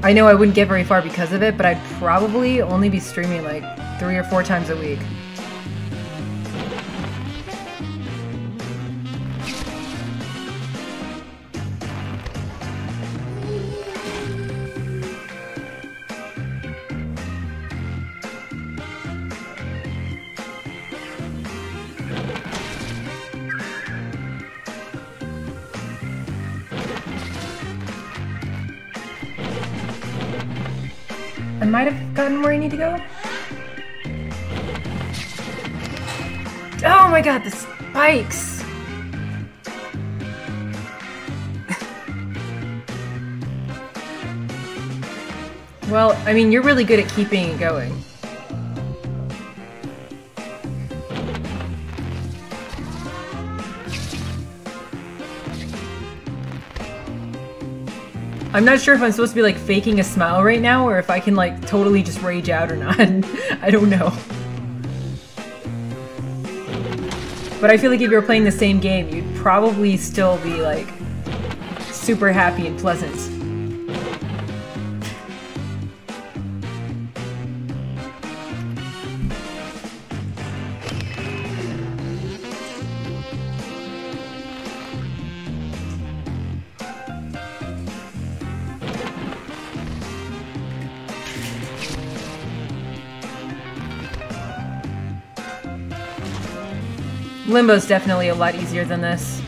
I know I wouldn't get very far because of it, but I'd probably only be streaming like 3 or 4 times a week. Might have gotten where I need to go. Oh my god, the spikes! Well, I mean, you're really good at keeping it going. I'm not sure if I'm supposed to be like faking a smile right now or if I can like totally just rage out or not. I don't know. But I feel like if you were playing the same game, you'd probably still be like super happy and pleasant. Limbo's definitely a lot easier than this.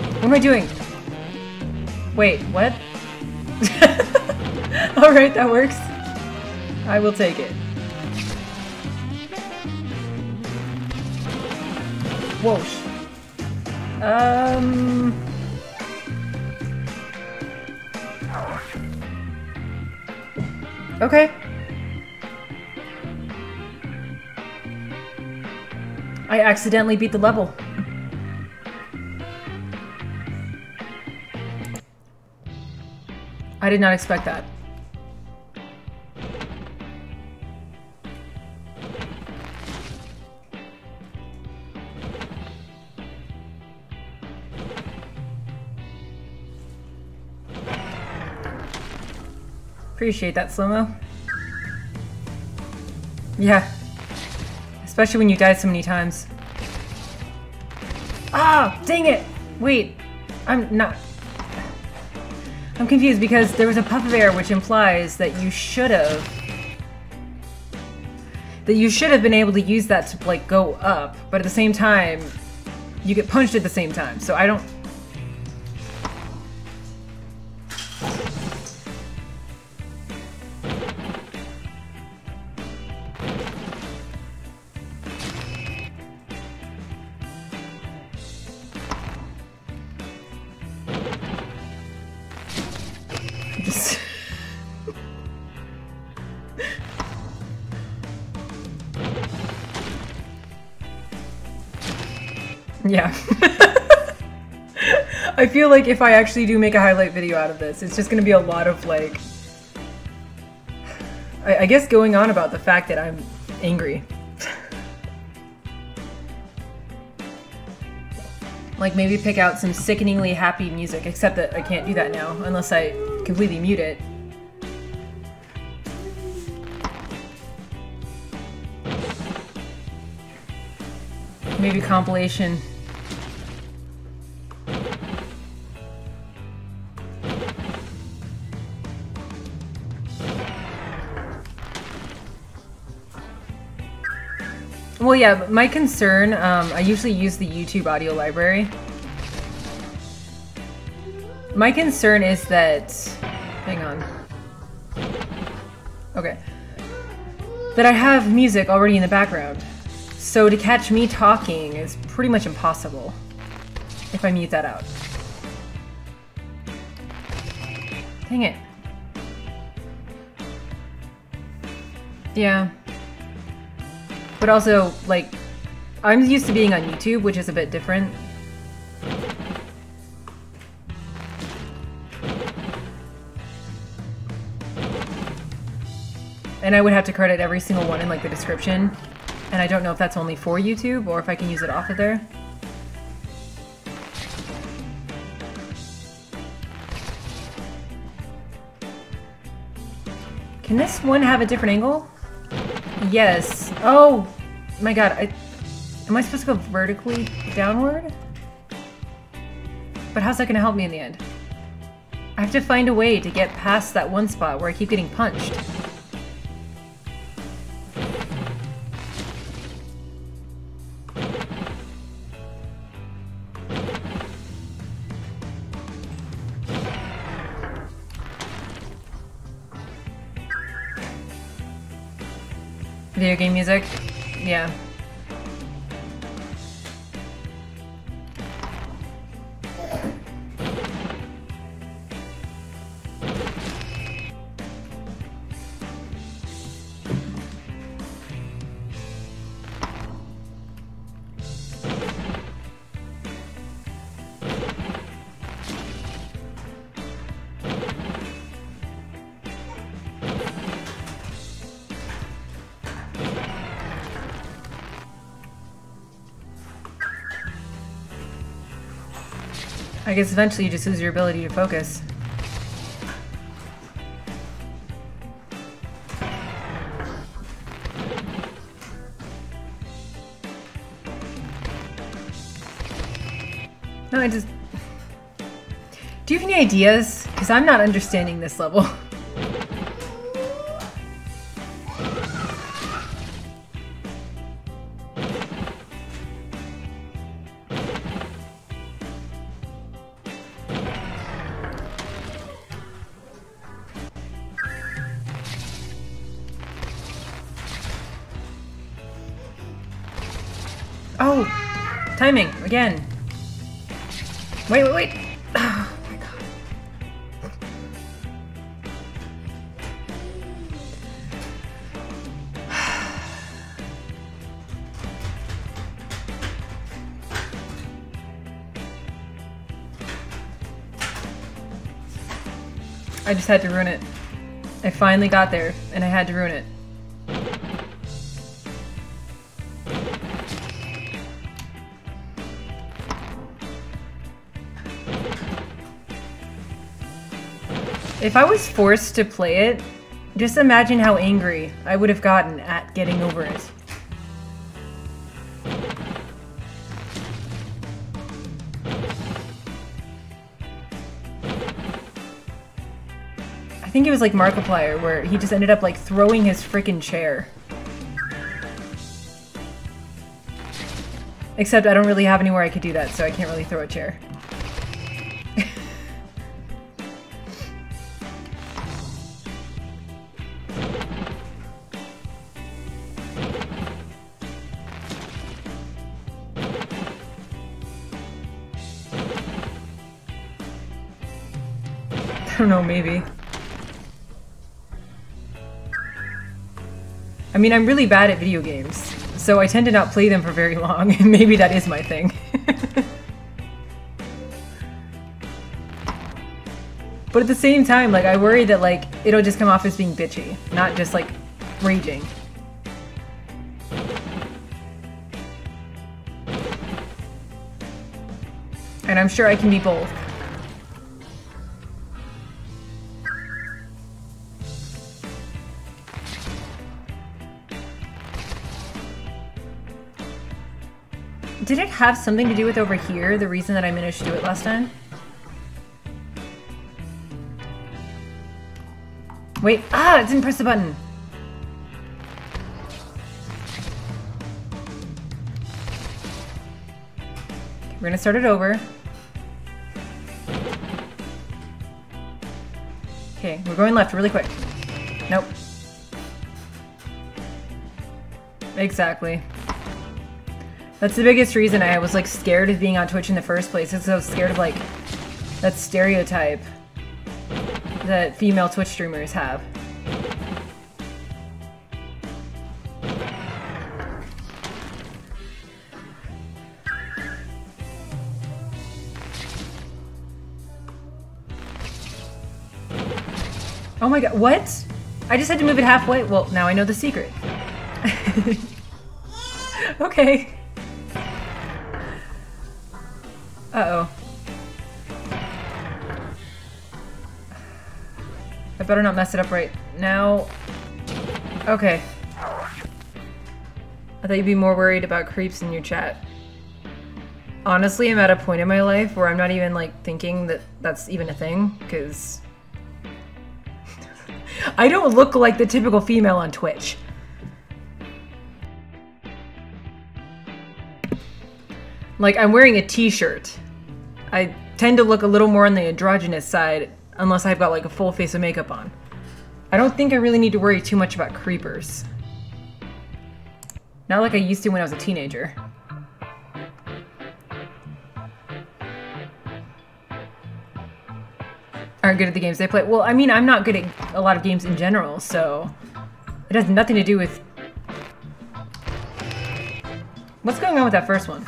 What am I doing? Wait, what? Alright, that works. I will take it. Whoosh. Okay. I accidentally beat the level. I did not expect that. Appreciate that, slow-mo. Yeah. Especially when you died so many times. Ah, dang it! Wait, I'm confused because there was a puff of air which implies that you should have been able to use that to like go up, but at the same time, you get punched at the same time, so I don't. Yeah. I feel like if I actually do make a highlight video out of this, it's just gonna be a lot of like... I guess going on about the fact that I'm angry. Like maybe pick out some sickeningly happy music, except that I can't do that now, unless I completely mute it. Maybe compilation. Well, yeah, but my concern, I usually use the YouTube audio library. My concern is that, hang on, okay, that I have music already in the background. So to catch me talking is pretty much impossible if I mute that out. Dang it. Yeah. But also, like, I'm used to being on YouTube, which is a bit different. And I would have to credit every single one in, like, the description. And I don't know if that's only for YouTube or if I can use it off of there. Can this one have a different angle? Yes. Oh my god. Am I supposed to go vertically downward? But how's that gonna help me in the end? I have to find a way to get past that one spot where I keep getting punched. Video game music? Yeah. I guess eventually you just lose your ability to focus. No, I just... Do you have any ideas? Because I'm not understanding this level. Timing, again. Wait, wait, wait. Oh my god. I just had to ruin it. I finally got there, and I had to ruin it. If I was forced to play it, just imagine how angry I would have gotten at Getting Over It. I think it was like Markiplier, where he just ended up like throwing his freaking chair. Except I don't really have anywhere I could do that, so I can't really throw a chair. I don't know, maybe. I mean, I'm really bad at video games, so I tend to not play them for very long, and maybe that is my thing. But at the same time, like, I worry that, like, it'll just come off as being bitchy, not just, like, raging. And I'm sure I can be both. Did it have something to do with over here, the reason that I managed to do it last time? Wait, I didn't press the button. We're gonna start it over. Okay, we're going left really quick. Nope. Exactly. That's the biggest reason I was like scared of being on Twitch in the first place, because I was scared of like that stereotype that female Twitch streamers have. Oh my god, what? I just had to move it halfway. Well, now I know the secret. Okay. Uh-oh. I better not mess it up right. No. Okay. I thought you'd be more worried about creeps in your chat. Honestly, I'm at a point in my life where I'm not even, like, thinking that that's even a thing, because I don't look like the typical female on Twitch. Like, I'm wearing a t-shirt. I tend to look a little more on the androgynous side, unless I've got, like, a full face of makeup on. I don't think I really need to worry too much about creepers. Not like I used to when I was a teenager. Aren't good at the games they play. Well, I mean, I'm not good at a lot of games in general, so it has nothing to do with... What's going on with that first one?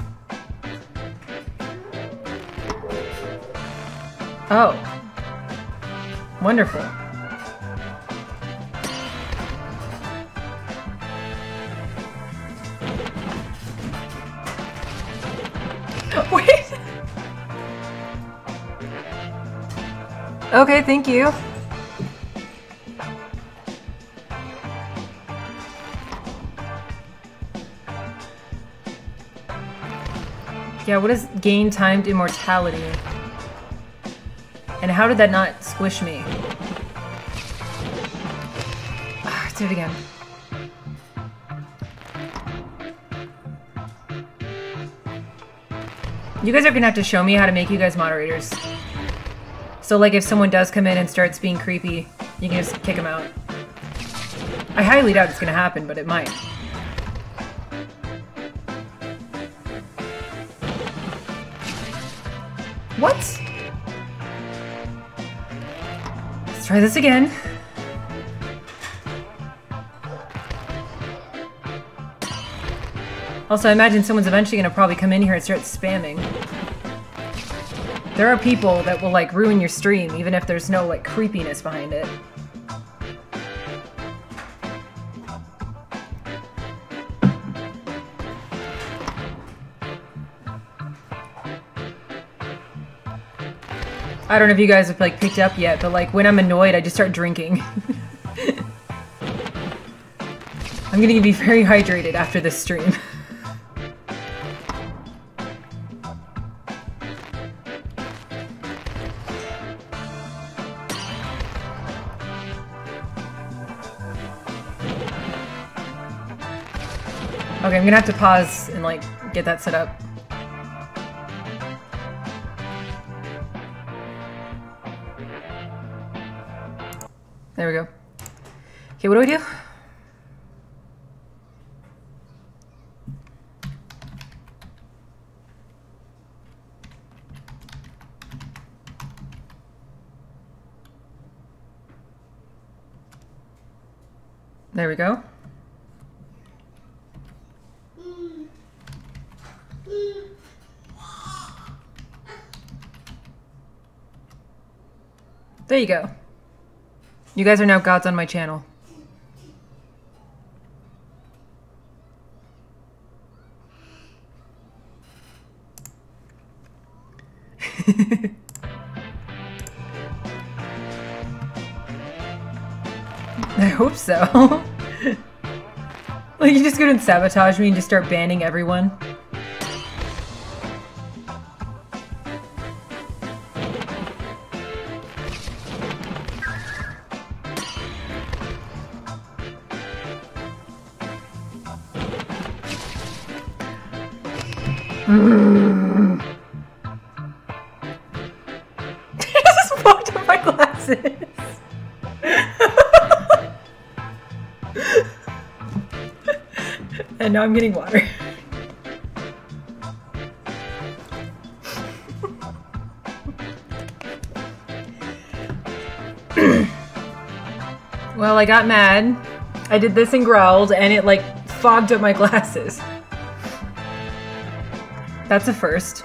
Oh. Wonderful. Wait! Okay, thank you. Yeah, what is gain timed immortality? And how did that not squish me? Ah, let's do it again. You guys are gonna have to show me how to make you guys moderators. So, like, if someone does come in and starts being creepy, you can just kick them out. I highly doubt it's gonna happen, but it might. What? Let's try this again. Also, I imagine someone's eventually gonna probably come in here and start spamming. There are people that will, like, ruin your stream, even if there's no, like, creepiness behind it. I don't know if you guys have, like, picked up yet, but, like, when I'm annoyed, I just start drinking. I'm gonna be very hydrated after this stream. Okay, I'm gonna have to pause and, like, get that set up. There we go. Okay, what do? There we go. There you go. You guys are now gods on my channel. I hope so. Like, you just go and sabotage me and just start banning everyone. And now I'm getting water. Well, I got mad. I did this and growled, and it, like, fogged up my glasses. That's a first.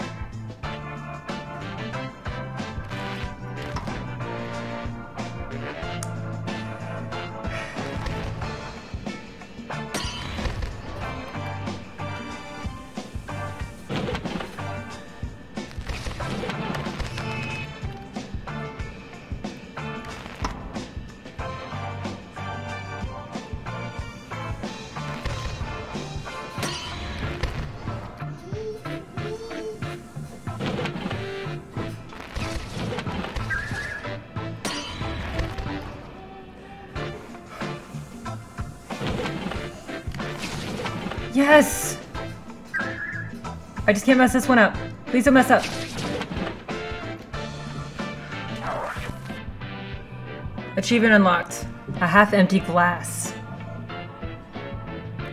Yes! I just can't mess this one up. Please don't mess up. Achievement unlocked. A half-empty glass.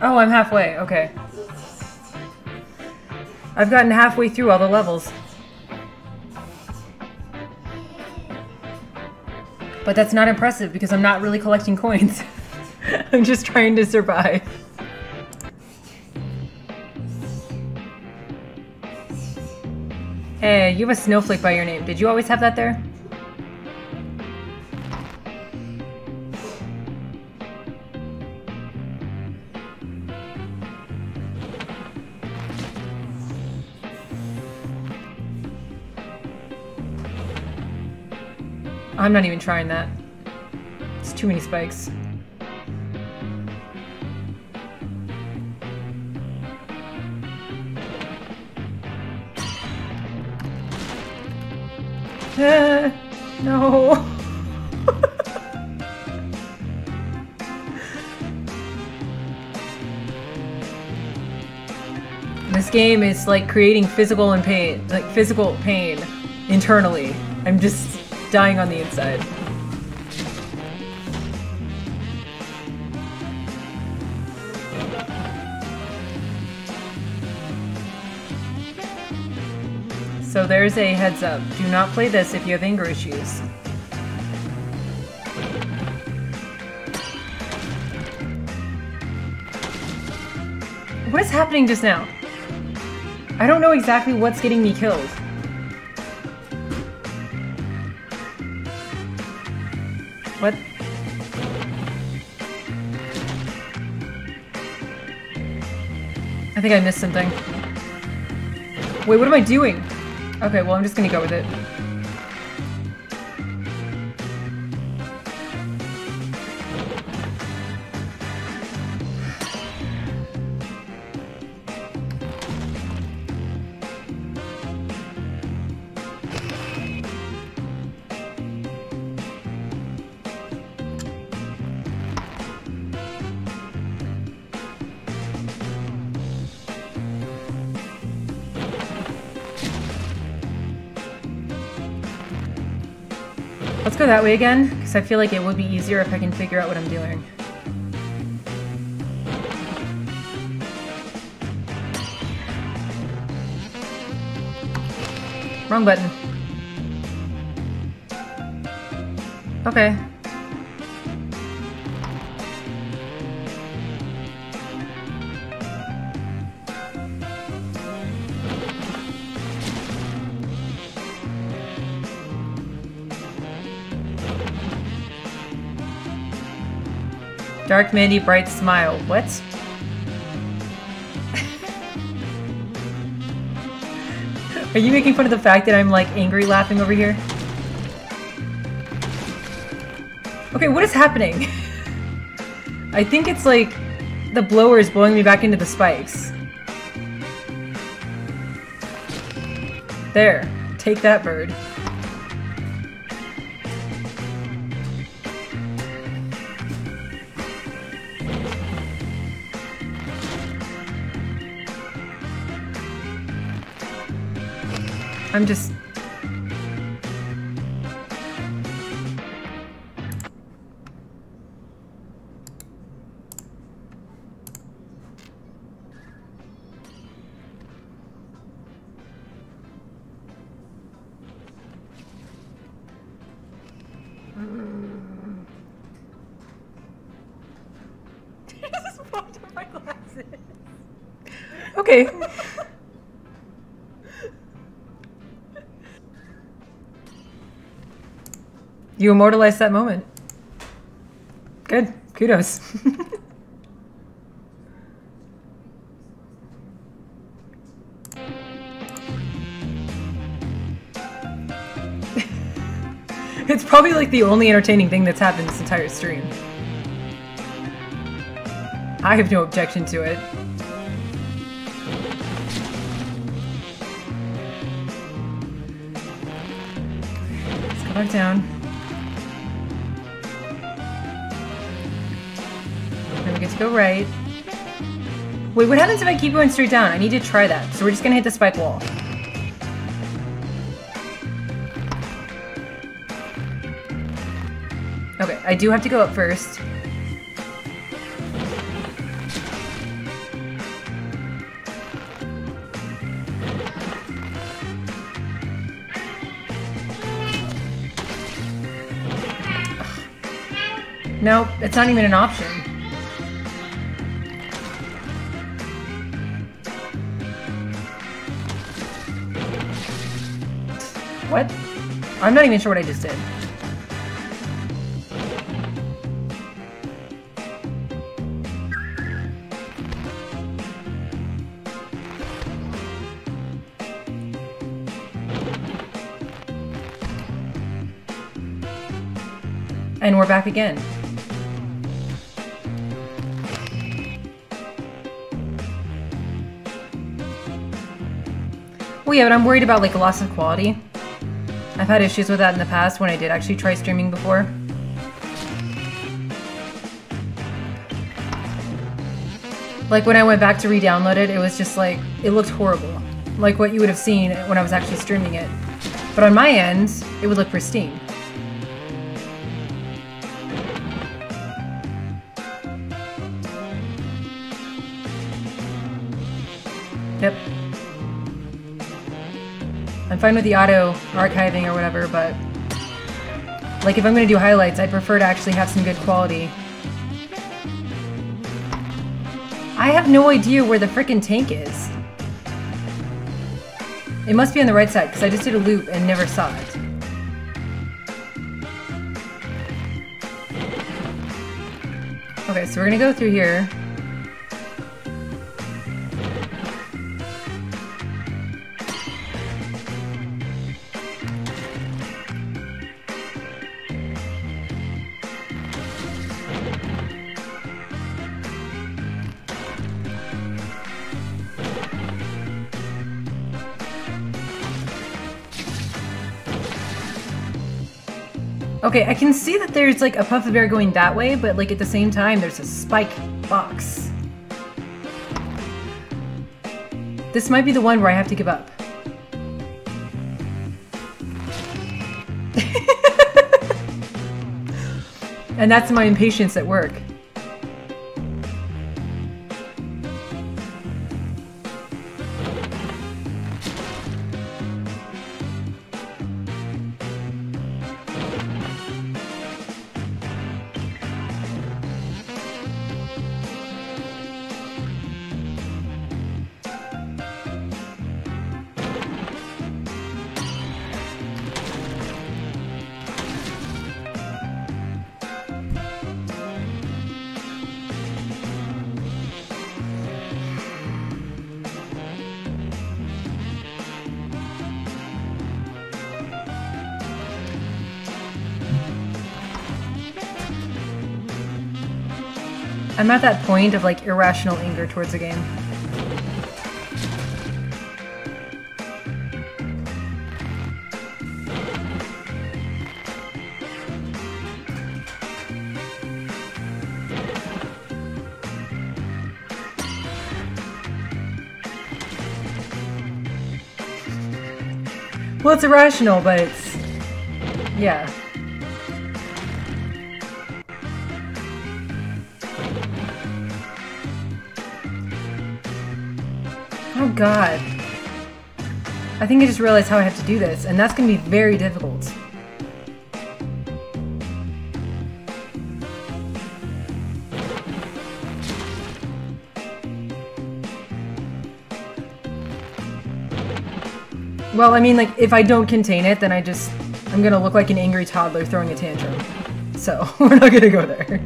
Oh, I'm halfway. Okay. I've gotten halfway through all the levels. But that's not impressive because I'm not really collecting coins. I'm just trying to survive. Hey, you have a snowflake by your name. Did you always have that there? I'm not even trying that. It's too many spikes. No. This game is like creating physical pain internally. I'm just dying on the inside. So there's a heads up. Do not play this if you have anger issues. What is happening just now? I don't know exactly what's getting me killed. What? I think I missed something. Wait, what am I doing? Okay, well, I'm just gonna go with it. Let's go that way again, because I feel like it would be easier if I can figure out what I'm doing. Wrong button. Okay. Dark Mandy, bright smile. What? Are you making fun of the fact that I'm like angry laughing over here? Okay, what is happening? I think it's like the blower is blowing me back into the spikes. There. Take that, bird. I'm just... Just walked in my glasses. Okay. You immortalized that moment. Good. Kudos. It's probably like the only entertaining thing that's happened this entire stream. I have no objection to it. Let's go back down. Go right. Wait, what happens if I keep going straight down? I need to try that. So we're just gonna hit the spike wall. Okay, I do have to go up first. Nope, it's not even an option. What? I'm not even sure what I just did. And we're back again. Well, yeah, but I'm worried about, like, loss of quality. I've had issues with that in the past when I did actually try streaming before. Like, when I went back to re-download it, it was just, like, it looked horrible. Like what you would have seen when I was actually streaming it. But on my end, it would look pristine. Yep. I'm fine with the auto archiving or whatever, but like if I'm gonna do highlights, I'd prefer to actually have some good quality. I have no idea where the frickin' tank is. It must be on the right side, because I just did a loop and never saw it. Okay, so we're gonna go through here. Okay, I can see that there's like a puff of air going that way, but like at the same time, there's a spike box. This might be the one where I have to give up. And that's my impatience at work. I'm at that point of like irrational anger towards the game. Well, it's irrational, but it's, yeah. God. I think I just realized how I have to do this, and that's going to be very difficult. Well, I mean, like, if I don't contain it, then I'm going to look like an angry toddler throwing a tantrum. So, we're not going to go there.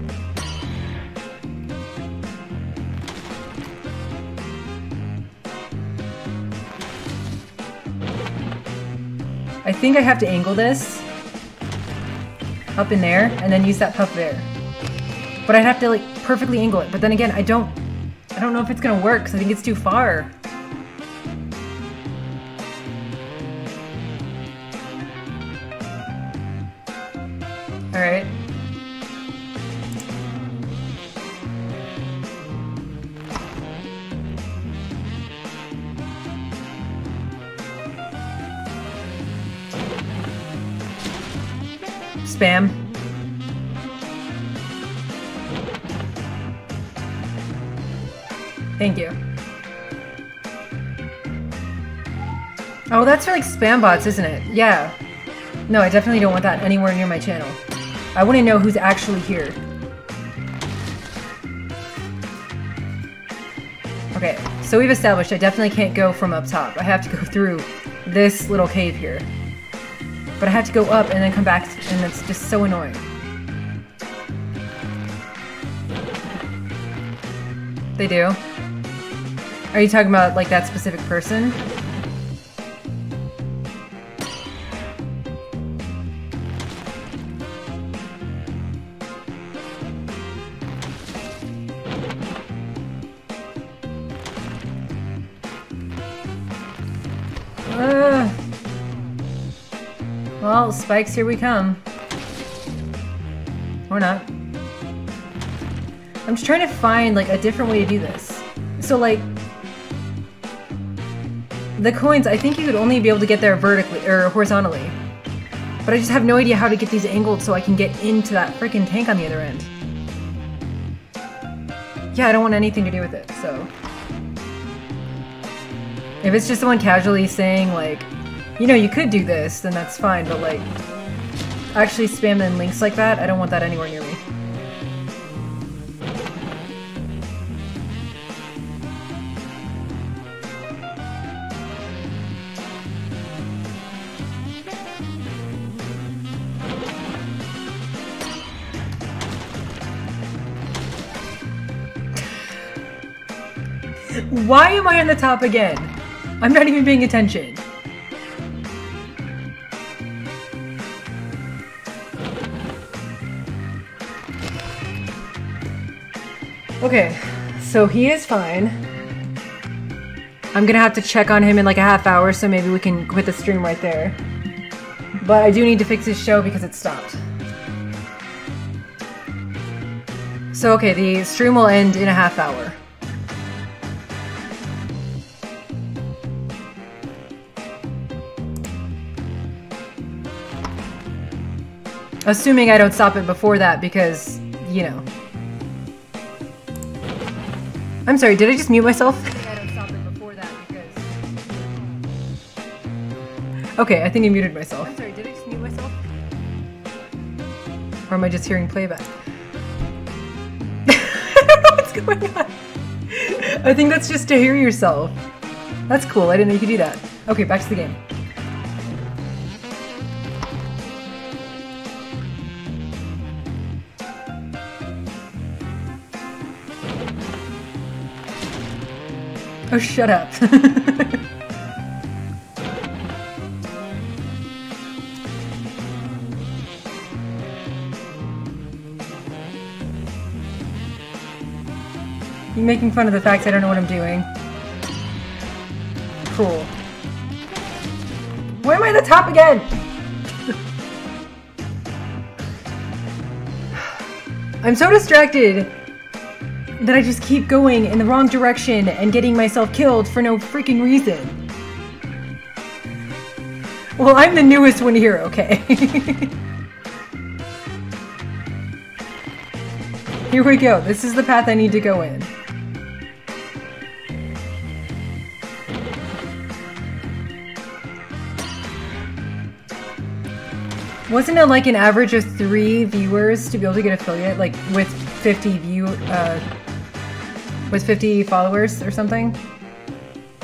I think I have to angle this up in there and then use that puff there. But I'd have to like perfectly angle it. But then again, I don't know if it's gonna work because I think it's too far. All right. spam. Thank you. Oh, that's for like spam bots, isn't it? Yeah. No, I definitely don't want that anywhere near my channel. I want to know who's actually here. Okay, so we've established I definitely can't go from up top. I have to go through this little cave here. But I have to go up and then come back, and that's just so annoying. They do? Are you talking about, like, that specific person? Well, spikes, here we come. Or not. I'm just trying to find, like, a different way to do this. So, like, the coins, I think you would only be able to get there vertically, or horizontally. But I just have no idea how to get these angled so I can get into that freaking tank on the other end. Yeah, I don't want anything to do with it, so. If it's just someone casually saying, like, you know, you could do this, then that's fine, but like, actually spamming links like that, I don't want that anywhere near me. Why am I on the top again? I'm not even paying attention. Okay, so he is fine. I'm gonna have to check on him in like a half hour, so maybe we can quit the stream right there. But I do need to fix his show because it stopped. So okay, the stream will end in a half hour. Assuming I don't stop it before that because, you know. I'm sorry, did I just mute myself? Okay, I think I muted myself. I'm sorry, did I just mute myself? Or am I just hearing playback? What's going on? I think that's just to hear yourself. That's cool, I didn't know you could do that. Okay, back to the game. Oh, shut up. You're making fun of the fact I don't know what I'm doing. Cool. Why am I at the top again? I'm so distracted that I just keep going in the wrong direction and getting myself killed for no freaking reason. Well, I'm the newest one here, okay? Here we go. This is the path I need to go in. Wasn't it like an average of 3 viewers to be able to get affiliate, like with 50 50 followers or something?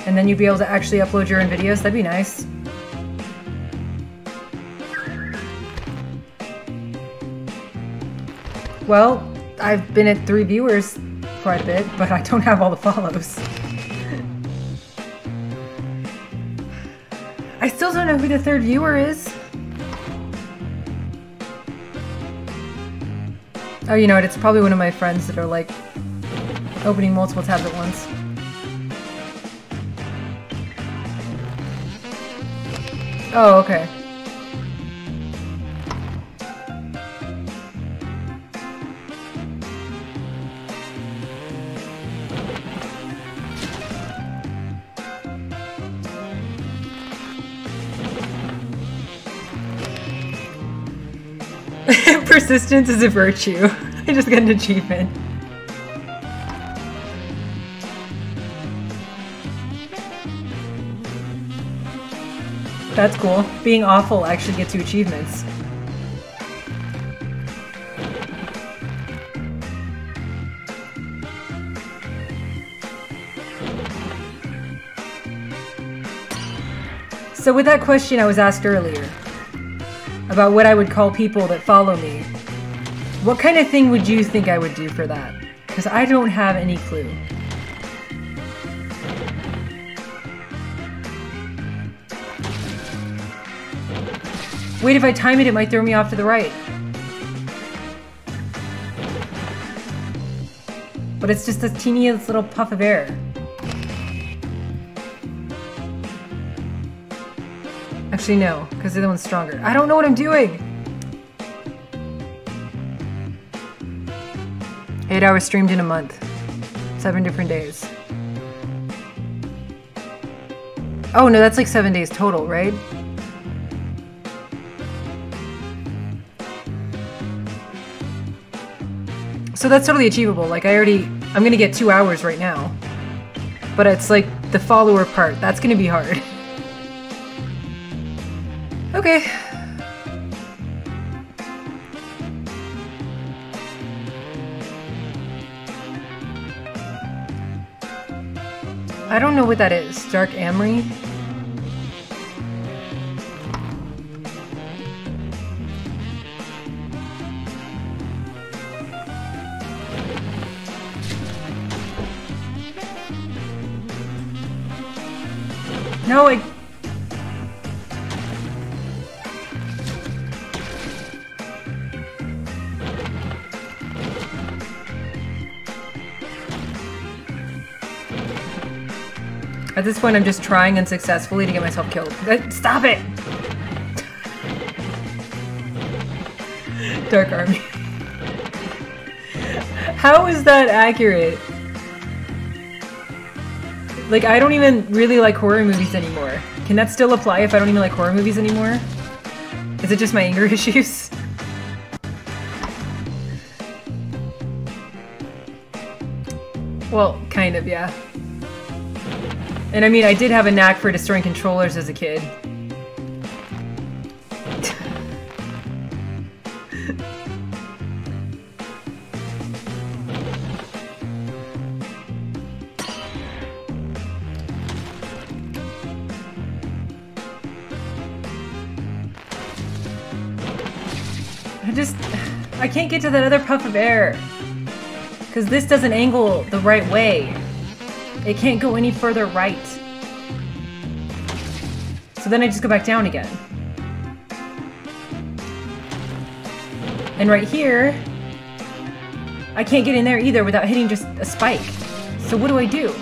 And then you'd be able to actually upload your own videos? That'd be nice. Well, I've been at 3 viewers quite a bit, but I don't have all the follows. I still don't know who the 3rd viewer is. Oh, you know what? It's probably one of my friends that are like opening multiple tabs at once. Oh, okay. Persistence is a virtue. I just got an achievement. That's cool. Being awful actually gets you achievements. So with that question I was asked earlier about what I would call people that follow me, what kind of thing would you think I would do for that? Because I don't have any clue. Wait, if I time it, it might throw me off to the right. But it's just the teeniest little puff of air. Actually, no, because the other one's stronger. I don't know what I'm doing! 8 hours streamed in a month. 7 different days. Oh, no, that's like 7 days total, right? So that's totally achievable. Like I'm gonna get 2 hours right now. But it's like the follower part, that's gonna be hard. Okay. I don't know what that is. Dark Amory? No, I... At this point, I'm just trying unsuccessfully to get myself killed. Stop it! Dark Army. How is that accurate? Like, I don't even really like horror movies anymore. Can that still apply if I don't even like horror movies anymore? Is it just my anger issues? Well, kind of, yeah. And I mean, I did have a knack for destroying controllers as a kid. I can't get to that other puff of air. Because this doesn't angle the right way. It can't go any further right. So then I just go back down again. And right here, I can't get in there either without hitting just a spike. So what do I do?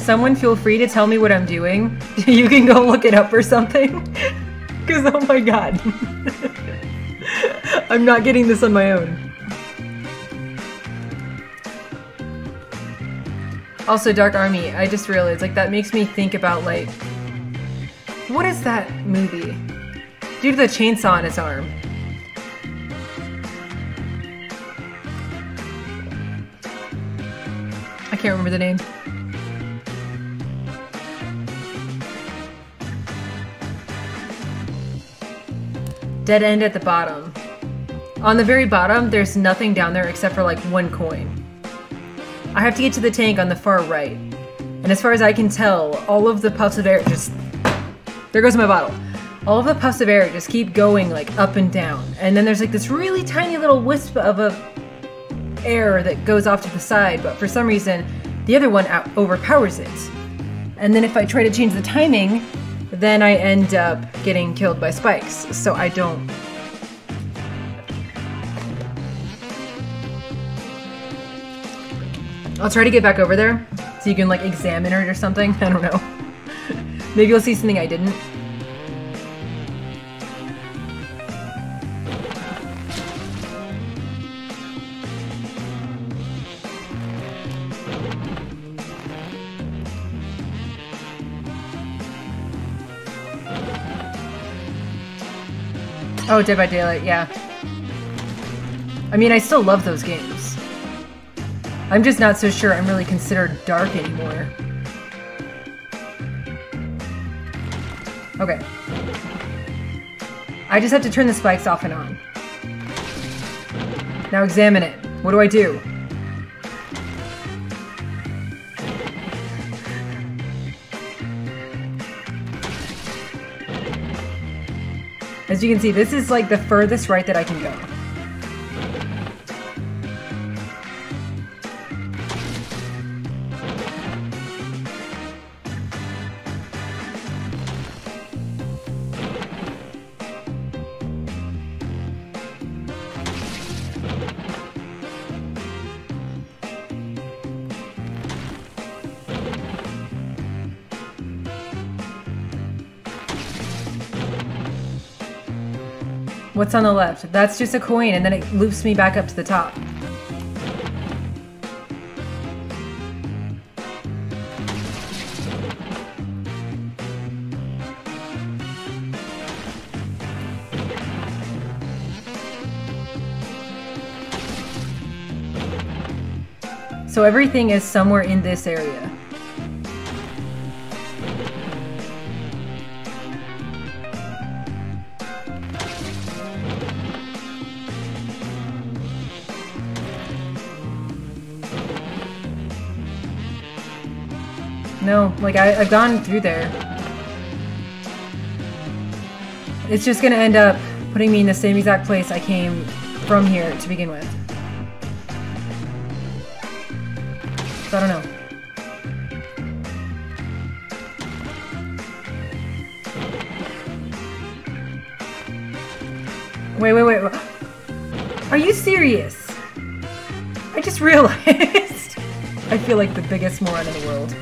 Someone feel free to tell me what I'm doing. You can go look it up or something. Because, oh my god. I'm not getting this on my own. Also, Dark Army, I just realized, like, that makes me think about, like... What is that movie? Dude with a chainsaw on his arm. I can't remember the name. Dead end at the bottom. On the very bottom, there's nothing down there except for like 1 coin. I have to get to the tank on the far right. And as far as I can tell, all of the puffs of air just... There goes my bottle. All of the puffs of air just keep going like up and down. And then there's like this really tiny little wisp of air that goes off to the side, but for some reason, the other one overpowers it. And then if I try to change the timing, then I end up getting killed by spikes, so I don't. I'll try to get back over there, so you can like examine it or something, I don't know. Maybe you'll see something I didn't. Oh, Dead by Daylight, yeah. I mean, I still love those games. I'm just not so sure I'm really considered dark anymore. Okay. I just have to turn the spikes off and on. Now examine it. What do I do? As you can see, this is like the furthest right that I can go. What's on the left? That's just a coin, and then it loops me back up to the top. So everything is somewhere in this area. No, like I've gone through there. It's just gonna end up putting me in the same exact place I came from here to begin with. So I don't know. Wait, wait, wait. Are you serious? I just realized. I feel like the biggest moron in the world.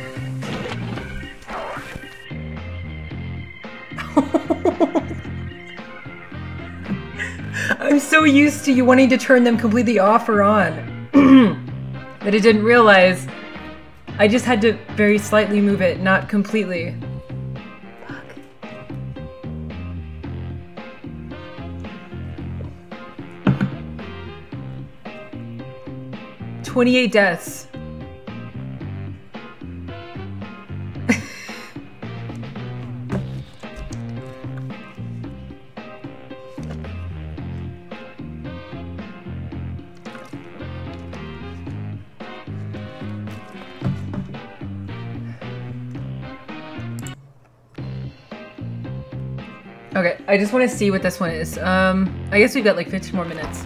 I'm so used to you wanting to turn them completely off or on that I didn't realize I just had to very slightly move it, not completely. Fuck. "28 deaths." Okay, I just want to see what this one is. I guess we've got like 15 more minutes.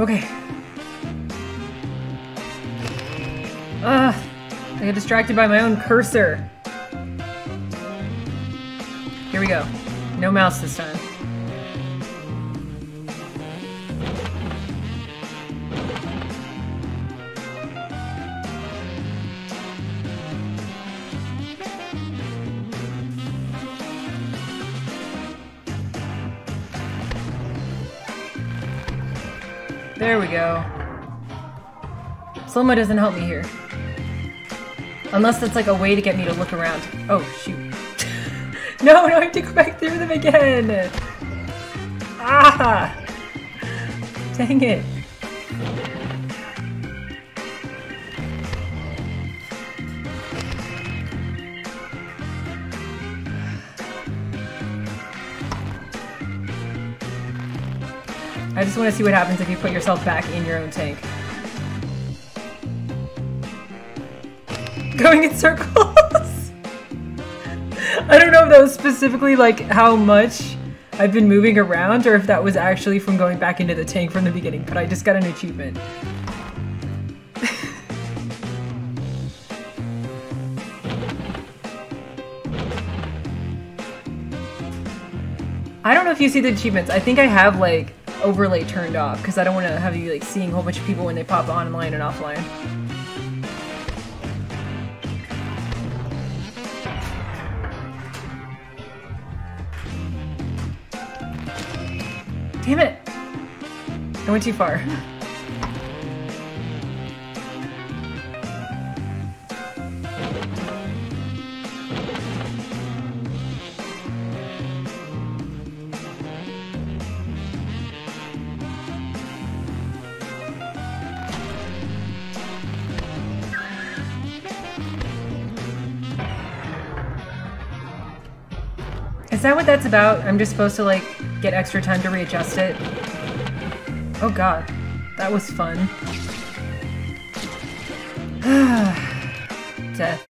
Okay. I got distracted by my own cursor. Here we go. No mouse this time. There we go. Slow-mo doesn't help me here. Unless that's like a way to get me to look around. Oh, shoot. No, I have to go back through them again! Ah! Dang it. I just want to see what happens if you put yourself back in your own tank. Going in circles! I don't know if that was specifically like how much I've been moving around or if that was actually from going back into the tank from the beginning, but I just got an achievement. I don't know if you see the achievements. I think I have like overlay turned off because I don't want to have you like seeing a whole bunch of people when they pop online and offline. Damn it! I went too far. Is that what that's about? I'm just supposed to like get extra time to readjust it. Oh god, that was fun. Death.